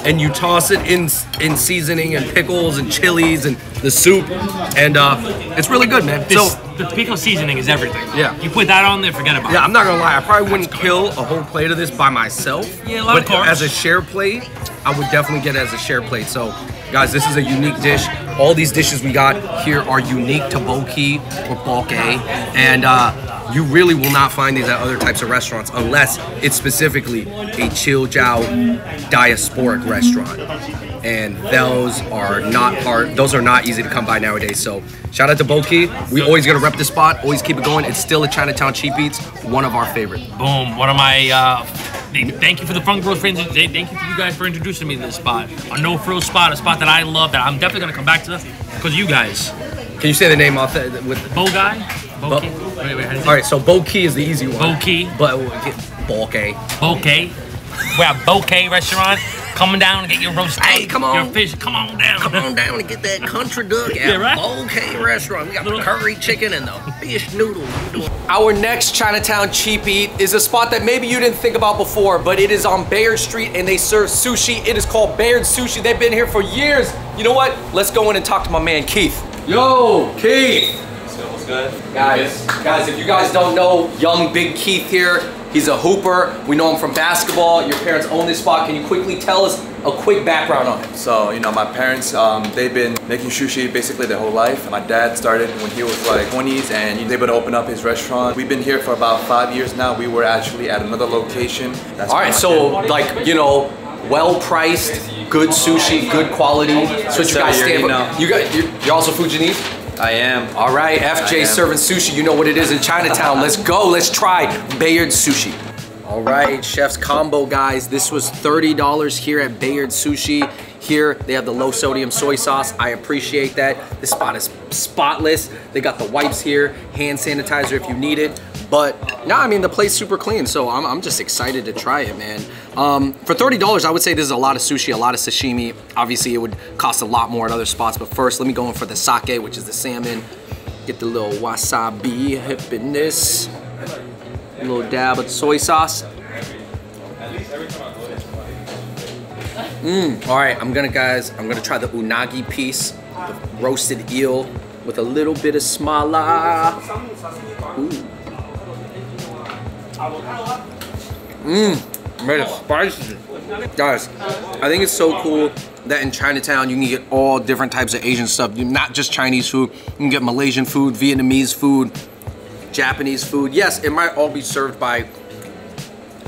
And you toss it in in seasoning and pickles and chilies and the soup, and uh, it's really good, man. This, so the pickle seasoning is everything. Yeah, you put that on there, forget about yeah, it. Yeah, I'm not gonna lie, I probably wouldn't kill a whole plate of this by myself. Yeah, a lot but of carbs. As a share plate, I would definitely get it as a share plate. So, guys, this is a unique dish. All these dishes we got here are unique to Bo Ky or Bulk A, and uh, you really will not find these at other types of restaurants unless it's specifically a Chiu-chao diasporic restaurant, and those are not hard. Those are not easy to come by nowadays. So shout out to Bo Ky. We always gonna rep this spot. Always keep it going. It's still a Chinatown Cheap Eats, one of our favorite. Boom. One of my. Uh Thank you for the Fun Growth friends. Thank you for you guys for introducing me to this spot. A no frills spot, a spot that I love. That I'm definitely gonna come back to because of you guys. Can you say the name off that with Bo Guy? Bo Ky. Wait, wait, all right, so Bo Ky is the easy one. Bo Ky. But Bo Ky. Bo Ky. We're at Bo Ky restaurant. Coming down and get your roast. Hey, come on. Your fish. Come on down. Come on down and get that country duck at yeah, right? Bo Ky restaurant. We got the curry chicken and the fish noodles. Our next Chinatown Cheap Eat is a spot that maybe you didn't think about before, but it is on Bayard Street and they serve sushi. It is called Bayard Sushi. They've been here for years. You know what? Let's go in and talk to my man Keith. Yo, Keith. What's good? What's good? Guys, guys, if you guys don't know, young big Keith here. He's a hooper. We know him from basketball. Your parents own this spot. Can you quickly tell us a quick background on him? So, you know, my parents, um, they've been making sushi basically their whole life. My dad started when he was like twenties and he was able to open up his restaurant. We've been here for about five years now. We were actually at another location. That's all right, so like, you know, well-priced, good sushi, good quality. That's what you guys stand for. You got, you're, you're also Fujianese? I am. All right, F J serving sushi. You know what it is in Chinatown. Let's go. Let's try Bayard Sushi. All right, chef's combo, guys. This was thirty dollars here at Bayard Sushi. Here, they have the low sodium soy sauce. I appreciate that. This spot is spotless. They got the wipes here, hand sanitizer if you need it. But no, I mean, the plate's super clean, so I'm, I'm just excited to try it, man. Um, for thirty dollars, I would say this is a lot of sushi, a lot of sashimi. Obviously, it would cost a lot more at other spots, but first, let me go in for the sake, which is the salmon. Get the little wasabi hippiness. A little dab of soy sauce. Mmm, all right, I'm gonna, guys, I'm gonna try the unagi piece. roasted eel with a little bit of smala. Mmm, made it spicy. Guys, I think it's so cool that in Chinatown you can get all different types of Asian stuff. Not just Chinese food, you can get Malaysian food, Vietnamese food, Japanese food. Yes, it might all be served by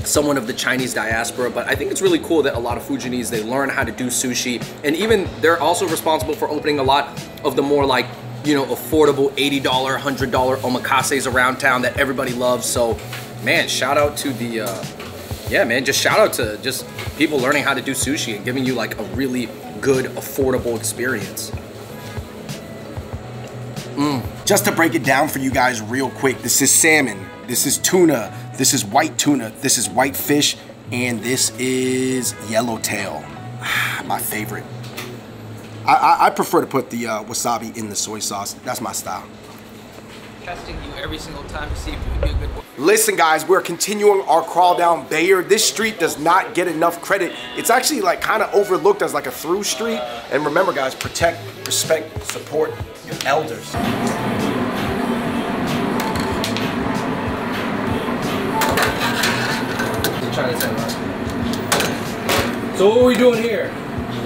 someone of the Chinese diaspora, but I think it's really cool that a lot of Fujianese, they learn how to do sushi, and even they're also responsible for opening a lot of the more like, you know, affordable eighty dollar, one hundred dollar omakases around town that everybody loves. So man, shout out to the, uh, yeah man, just shout out to just people learning how to do sushi and giving you like a really good, affordable experience. Mm. Just to break it down for you guys real quick, this is salmon, this is tuna, this is white tuna, this is white fish, and this is yellowtail. My favorite. I, I, I prefer to put the uh, wasabi in the soy sauce. That's my style. Testing you every single time to see if you would be a good one. Listen guys, we're continuing our crawl down Bayard. This street does not get enough credit. It's actually like kind of overlooked as like a through street. And remember guys, protect, respect, support your elders. So what are we doing here?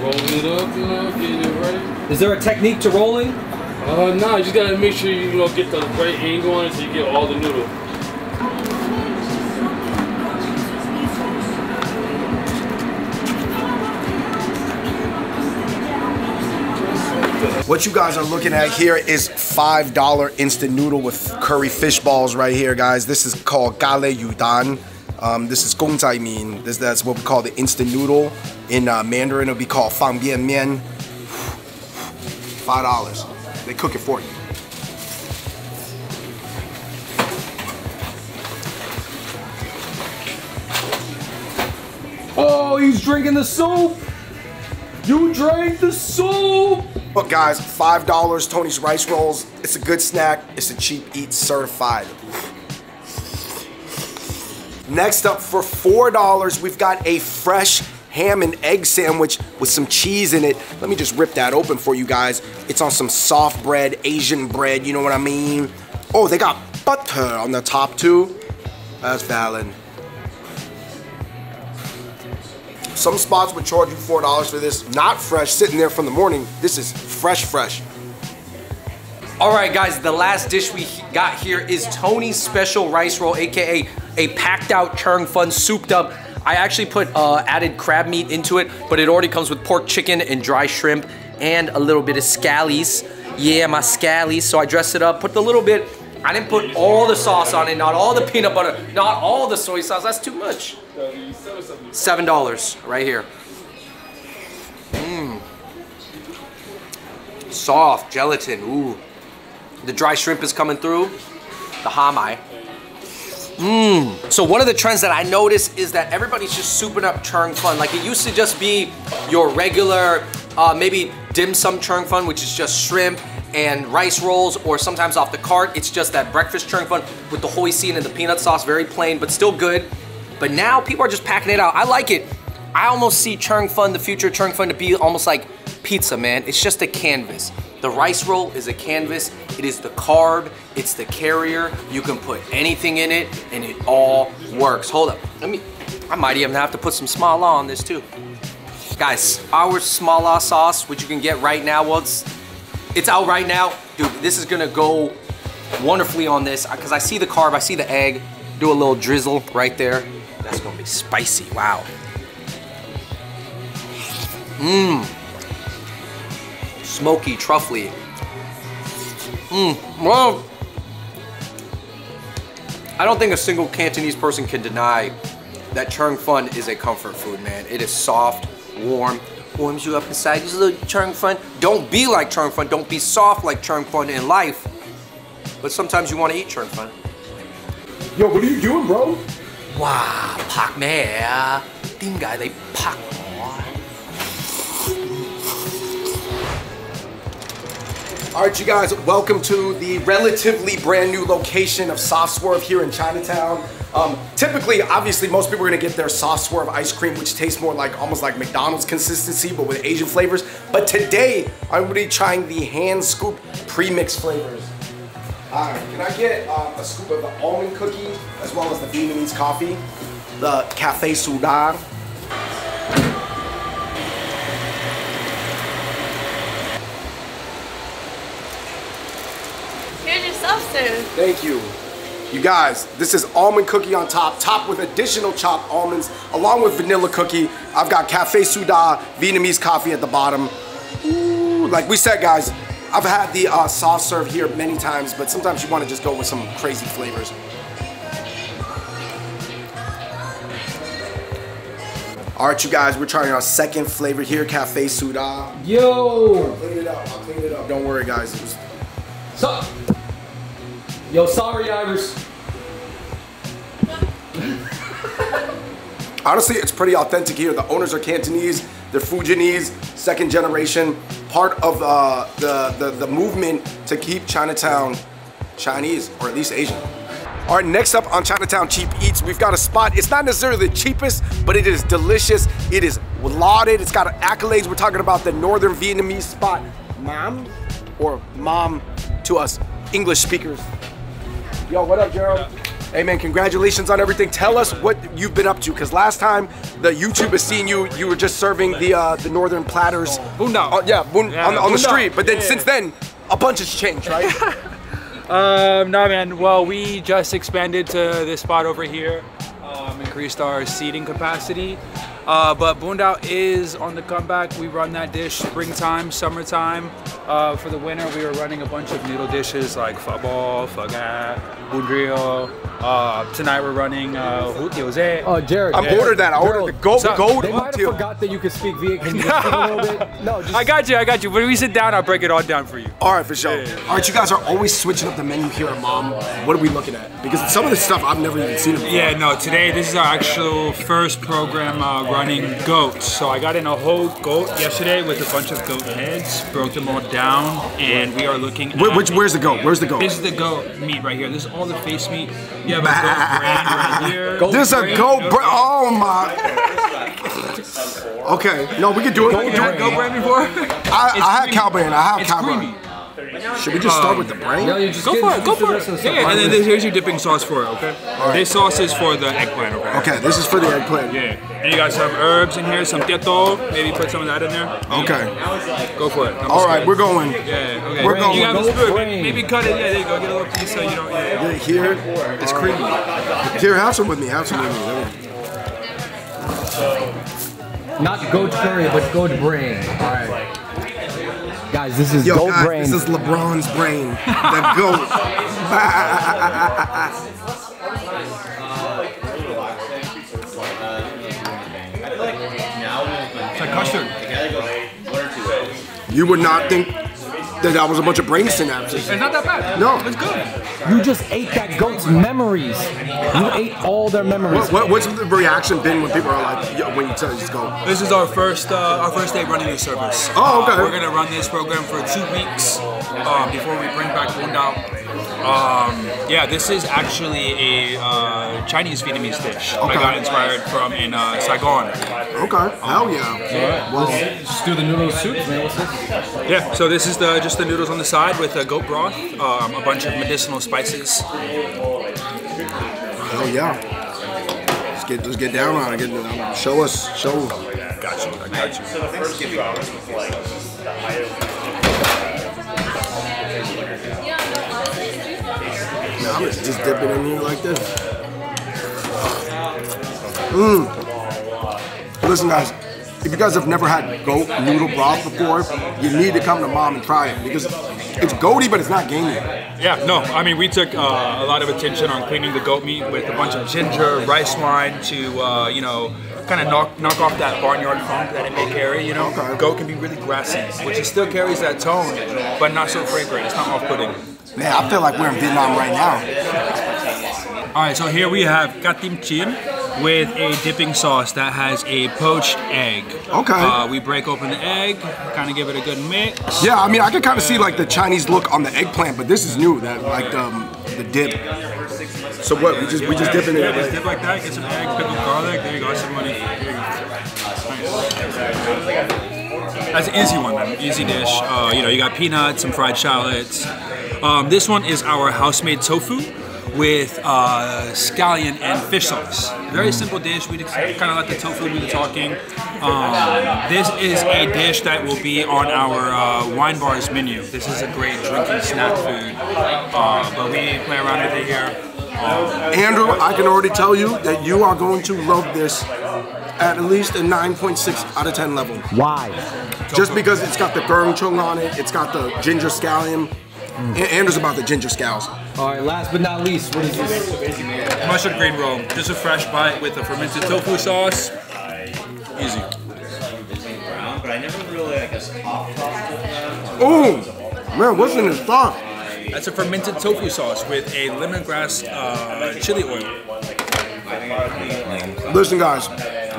Rolling it up, you know, getting it right. Is there a technique to rolling? Uh, no, you just gotta make sure you, you know, get the right angle on it so you get all the noodle. What you guys are looking at here is five dollar instant noodle with curry fish balls right here, guys. This is called gale yudan. Um, this is Gong Cha. This That's what we call the instant noodle. In uh, Mandarin, it'll be called fang bian mian. five dollars. They cook it for you. Oh, he's drinking the soup. You drank the soup. But guys, five dollars, Tony's rice rolls. It's a good snack. It's a cheap eat, certified. Next up for four dollars, we've got a fresh ham and egg sandwich with some cheese in it. Let me just rip that open for you guys. It's on some soft bread, Asian bread, you know what I mean? Oh, they got butter on the top too. That's valid. Some spots would charge you four dollars for this. Not fresh, sitting there from the morning. This is fresh, fresh. All right guys, the last dish we got here is Tony's special rice roll, A K A a packed out cheung fun souped up. I actually put uh, added crab meat into it, but it already comes with pork, chicken, and dry shrimp, and a little bit of scallies. Yeah, my scallies. So I dressed it up, put a little bit. I didn't put all the sauce on it, not all the peanut butter, not all the soy sauce. That's too much. seven dollars right here. Mmm. Soft gelatin. Ooh. The dry shrimp is coming through. The hamai. Mmm. So one of the trends that I noticed is that everybody's just souping up cheung fun. Like it used to just be your regular, uh, maybe dim sum cheung fun, which is just shrimp and rice rolls, or sometimes off the cart, it's just that breakfast cheung fun with the hoisin and the peanut sauce, very plain, but still good. But now people are just packing it out. I like it. I almost see cheung fun, the future cheung fun, to be almost like pizza, man. It's just a canvas. The rice roll is a canvas. It is the carb, it's the carrier. You can put anything in it and it all works. Hold up, let me, I might even have to put some smala on this too. Guys, our smala sauce, which you can get right now, well, it's, it's out right now. Dude, this is gonna go wonderfully on this because I see the carb, I see the egg. Do a little drizzle right there. That's gonna be spicy, wow. Mmm. Smoky, truffly. Mmm, well, I don't think a single Cantonese person can deny that cheung fun is a comfort food, man. It is soft, warm, warms you up inside. Just a little cheung fun. Don't be like cheung fun. Don't be soft like cheung fun in life. But sometimes you want to eat cheung fun. Yo, what are you doing, bro? Wow, pak me, team guy, they pak. All right, you guys, welcome to the relatively brand new location of Soft Swerve here in Chinatown. Um, typically, obviously, most people are gonna get their Soft Swerve ice cream, which tastes more like almost like McDonald's consistency, but with Asian flavors. But today, I'm gonna be trying the hand scoop pre-mixed flavors. All right, can I get uh, a scoop of the almond cookie, as well as the Vietnamese coffee, the Cà phê sữa đá. Thank you. You guys, this is almond cookie on top, topped with additional chopped almonds, along with vanilla cookie. I've got Cà phê sữa đá, Vietnamese coffee at the bottom. Ooh, like we said, guys, I've had the uh, soft serve here many times, but sometimes you want to just go with some crazy flavors. All right, you guys, we're trying our second flavor here, Cà phê sữa đá. Yo! I'll clean it up, I'll clean it up. Don't worry, guys. It was... Sup? Yo, sorry, Irish. Honestly, it's pretty authentic here. The owners are Cantonese, they're Fujianese, second generation, part of uh, the, the, the movement to keep Chinatown Chinese, or at least Asian. All right, next up on Chinatown Cheap Eats, we've got a spot. It's not necessarily the cheapest, but it is delicious. It is lauded, it's got accolades. We're talking about the Northern Vietnamese spot, Mom, or Mom to us English speakers. Yo, what up, Gerald? What up? Hey, man, congratulations on everything. Tell us what you've been up to, because last time the YouTube has seen you, you were just serving the uh, the northern platters. Bún đảo. Oh, yeah, bún, yeah, on, on bún the street. But then yeah. Since then, a bunch has changed, right? um, no, man. Well, we just expanded to this spot over here, um, increased our seating capacity. Uh, but bún đảo is on the comeback. We run that dish springtime, summertime. Uh, for the winter, we were running a bunch of noodle dishes like pho bò, pho gà, bún riêu. Uh, tonight we're running uh, hủ tiếu dê. Oh, Jared. I ordered that. I ordered the gold gold hủ tiếu. I might have forgot that you could speak Viet Congolese a little bit. No, just... I got you, I got you. When we sit down, I'll break it all down for you. All right, for sure. Yeah. All right, you guys are always switching up the menu here at Mom. What are we looking at? Because some of this stuff I've never even seen before. Yeah, no, today this is our actual first program uh, running goat. So I got in a whole goat yesterday with a bunch of goat heads, broke them all down. Down and we are looking at Which, where's the goat? Where's the goat? This is the goat meat right here. This is all the face meat. You have a goat brain right here. Goat There's brain. a goat brain. Oh my. Okay. No, we can do it. You had goat brain before? I, I had cow brain. I have it's cow brain. Should we just start um, with the brain? No, you just go for it. Go for it. Yeah, yeah, and then here's your dipping sauce for it, okay? Right. This sauce is for the eggplant, okay? Okay, this is for the eggplant. Yeah. And you guys have herbs in here, some tieto. Maybe put some of that in there. Okay. Go for it. I'm All right, good. we're going. Yeah, okay. We're going. You got this food. Maybe cut it. Yeah, there you go. Get a little piece so you don't. Yeah, yeah. yeah here, it's creamy. Here, have some with me. Have some with me. Not goat curry, but goat brain. All right. Guys, this is Yo, goat guys, brain. This is LeBron's brain. The goat. It's like custard. You would not think that that was a bunch of brain synapses. It's not that bad. No. It's good. You just ate that goat's memories. You ate all their memories. What, what, what's the reaction been when people are like, Yo, when you tell you just go? This is our first, uh, our first day running this service. Oh, okay. Uh, we're gonna run this program for two weeks uh, before we bring back bún đảo. Um, yeah, this is actually a uh, Chinese Vietnamese dish. Okay. I got inspired from in uh, Saigon. Okay, um, hell yeah. yeah. Well, just do the noodle soup, man. What's this? Yeah, so this is the just the noodles on the side with a goat broth, um, a bunch of medicinal spices. Hell yeah. Let's get, let's get down on it. Get, um, show us, show us. Got you, I got you. So the first two hours was like the higher. I'm just dip it in here like this. Mmm. Listen, guys, if you guys have never had goat noodle broth before, you need to come to Mom and try it because it's goaty, but it's not gamey. Yeah, no, I mean, we took uh, a lot of attention on cleaning the goat meat with a bunch of ginger, rice wine to, uh, you know, kind of knock knock off that barnyard funk that it may carry, you know? Okay. Goat can be really grassy, which it still carries that tone, but not so fragrant. It's not off-putting. Man, I feel like we're in Vietnam right now. All right, so here we have katim chim, with a dipping sauce that has a poached egg. Okay. Uh, we break open the egg, kind of give it a good mix. Yeah, I mean, I can kind of see like the Chinese look on the eggplant, but this is new. That like um, the dip. So what? We just we just dip in it. Yeah, just dip like that. Get some egg, pickled garlic. There you go. Some money. Nice. That's an easy one, man. Easy dish. Uh, you know, you got peanuts, some fried shallots. Um, this one is our house-made tofu with uh, scallion and fish sauce. Very simple dish. We kind of let the tofu do the talking. Um, this is a dish that will be on our uh, wine bars menu. This is a great drinking snack food, uh, but we play around with it here. Um, Andrew, I can already tell you that you are going to love this at least a nine point six out of ten level. Why? Just because it's got the gochujang on it, it's got the ginger scallion. Mm. Andrew's about the ginger scallions. All right, last but not least, what is this? Mustard green roll. Just a fresh bite with a fermented tofu sauce. Easy. Oh, man, what's in this sauce? That's a fermented tofu sauce with a lemongrass uh, chili oil. Listen, guys,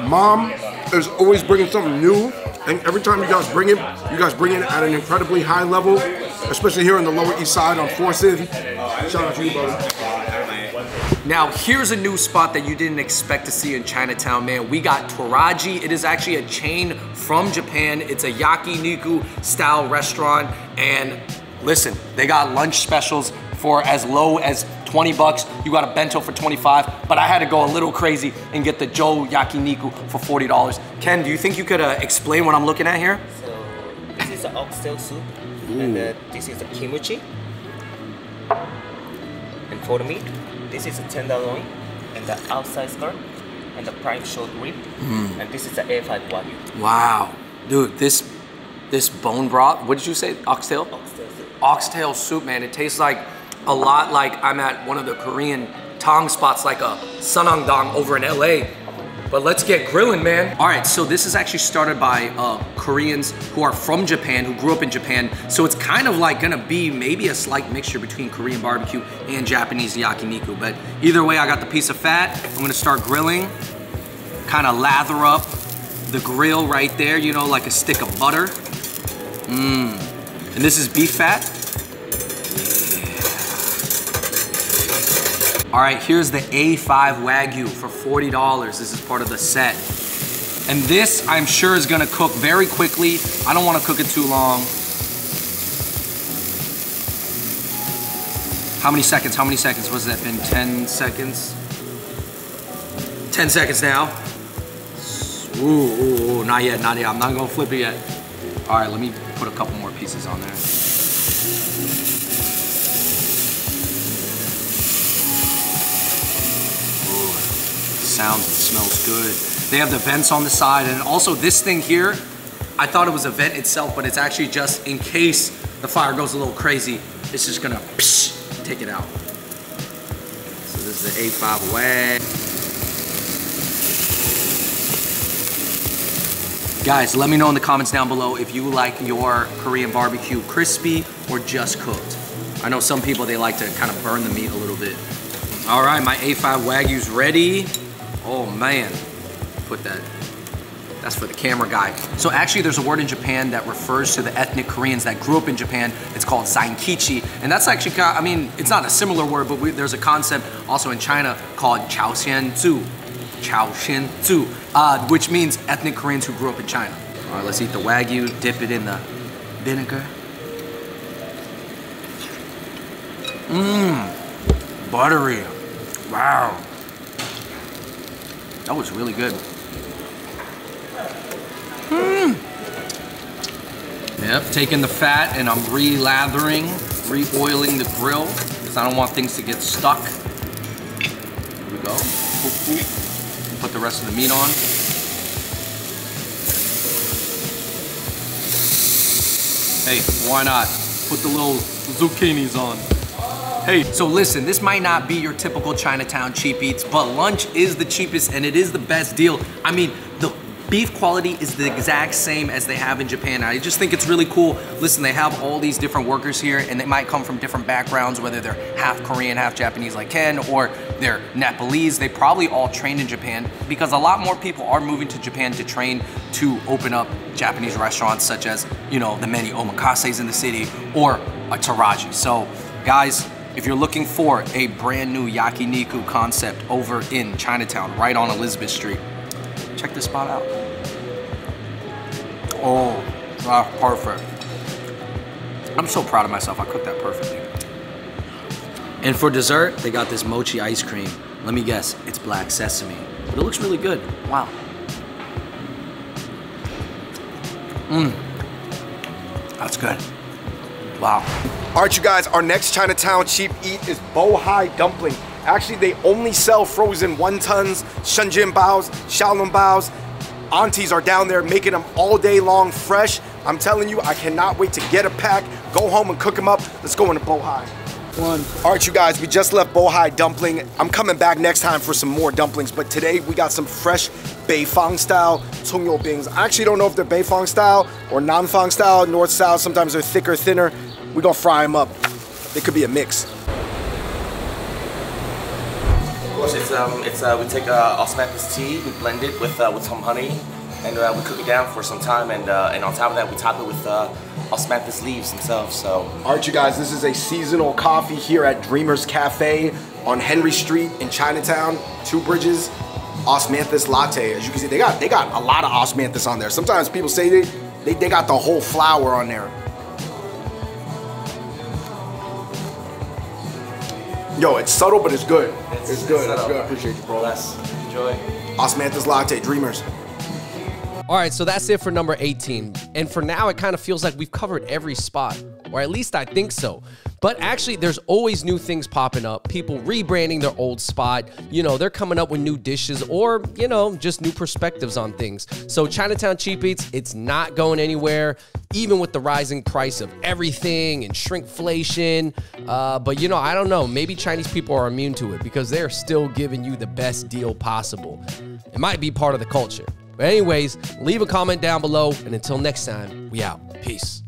Mom is always bringing something new, and every time you guys bring it, you guys bring it at an incredibly high level. Especially here on the Lower East Side on fourth and. Shout out to you, brother. Now, here's a new spot that you didn't expect to see in Chinatown, man. We got Toraji. It is actually a chain from Japan. It's a yakiniku style restaurant. And listen, they got lunch specials for as low as twenty bucks. You got a bento for twenty-five, but I had to go a little crazy and get the Joe yakiniku for forty dollars. Ken, do you think you could uh, explain what I'm looking at here? So, this is an oxtail soup. Ooh. And uh, this is the kimchi. And for the meat, this is a tenderloin and the outside skirt and the prime short rib. Mm. And this is the air fried wagyu. Wow, dude, this this bone broth. What did you say? Oxtail. Oxtail soup. Oxtail soup, man. It tastes like a lot like I'm at one of the Korean tong spots, like a Sanangdang over in L A. But let's get grilling, man. All right, so this is actually started by uh, Koreans who are from Japan, who grew up in Japan. So it's kind of like gonna be maybe a slight mixture between Korean barbecue and Japanese yakiniku. But either way, I got the piece of fat. I'm gonna start grilling, kind of lather up the grill right there, you know, like a stick of butter. Mmm. And this is beef fat. All right, here's the A five Wagyu for forty dollars. This is part of the set. And this, I'm sure, is gonna cook very quickly. I don't wanna cook it too long. How many seconds, how many seconds? What's that been, ten seconds? ten seconds now. Ooh, ooh, ooh, not yet, not yet. I'm not gonna flip it yet. All right, let me put a couple more pieces on there. Sounds, it smells good. They have the vents on the side, and also this thing here, I thought it was a vent itself, but it's actually just in case the fire goes a little crazy, it's just gonna psh, take it out. So this is the A five way. Guys, let me know in the comments down below if you like your Korean barbecue crispy or just cooked. I know some people, they like to kind of burn the meat a little bit. All right, my A five Wagyu's ready. Oh man, put that, that's for the camera guy. So actually there's a word in Japan that refers to the ethnic Koreans that grew up in Japan. It's called Zainkichi. And that's actually, I mean, it's not a similar word, but we, there's a concept also in China called Chaozhou, Chaozhou, uh, which means ethnic Koreans who grew up in China. All right, let's eat the Wagyu, dip it in the vinegar. Mmm, buttery, wow. That was really good. Mm. Yep, taking the fat and I'm re-lathering, re-oiling the grill because I don't want things to get stuck. Here we go. Put the rest of the meat on. Hey, why not? Put the little zucchinis on. Hey. So listen, this might not be your typical Chinatown cheap eats, but lunch is the cheapest and it is the best deal. I mean, the Beef quality is the exact same as they have in Japan. I just think it's really cool. Listen, they have all these different workers here and they might come from different backgrounds, whether they're half Korean, half Japanese like Ken, or they're Nepalese. They probably all trained in Japan because a lot more people are moving to Japan to train to open up Japanese restaurants such as, you know, the many omakases in the city or a Taraji. So guys, if you're looking for a brand new yakiniku concept over in Chinatown, right on Elizabeth Street, check this spot out. Oh, ah, perfect. I'm so proud of myself, I cooked that perfectly. And for dessert, they got this mochi ice cream. Let me guess, it's black sesame. But it looks really good, wow. Mmm, that's good, wow. All right, you guys, our next Chinatown cheap eat is Bohai Dumpling. Actually, they only sell frozen wontons, shunjin baos, shaolong baos. Aunties are down there making them all day long fresh. I'm telling you, I cannot wait to get a pack, go home and cook them up. Let's go into Bohai. One. All right, you guys, we just left Bohai Dumpling. I'm coming back next time for some more dumplings, but today we got some fresh Beifang style tungyou bings. I actually don't know if they're Beifang style or Nanfang style, north, south. Sometimes they're thicker, thinner. We're gonna fry them up. They could be a mix. It's, um, it's, uh, we take uh, osmanthus tea, we blend it with, uh, with some honey, and uh, we cook it down for some time, and, uh, and on top of that we top it with uh, osmanthus leaves themselves. So. Alright you guys, this is a seasonal coffee here at Dreamer's Cafe on Henry Street in Chinatown, Two Bridges, osmanthus latte. As you can see, they got, they got a lot of osmanthus on there. Sometimes people say they, they, they got the whole flower on there. Yo, it's subtle, but it's good. It's, it's good, it's, it's good. I appreciate you, bro. Bless. Enjoy. Osmanthus Latte, Dreamers. All right, so that's it for number eighteen. And for now, it kind of feels like we've covered every spot, or at least I think so. But actually, there's always new things popping up. People rebranding their old spot. You know, they're coming up with new dishes or, you know, just new perspectives on things. So Chinatown Cheap Eats, it's not going anywhere, even with the rising price of everything and shrinkflation. Uh, but, you know, I don't know. Maybe Chinese people are immune to it because they're still giving you the best deal possible. It might be part of the culture. But anyways, leave a comment down below. And until next time, we out. Peace.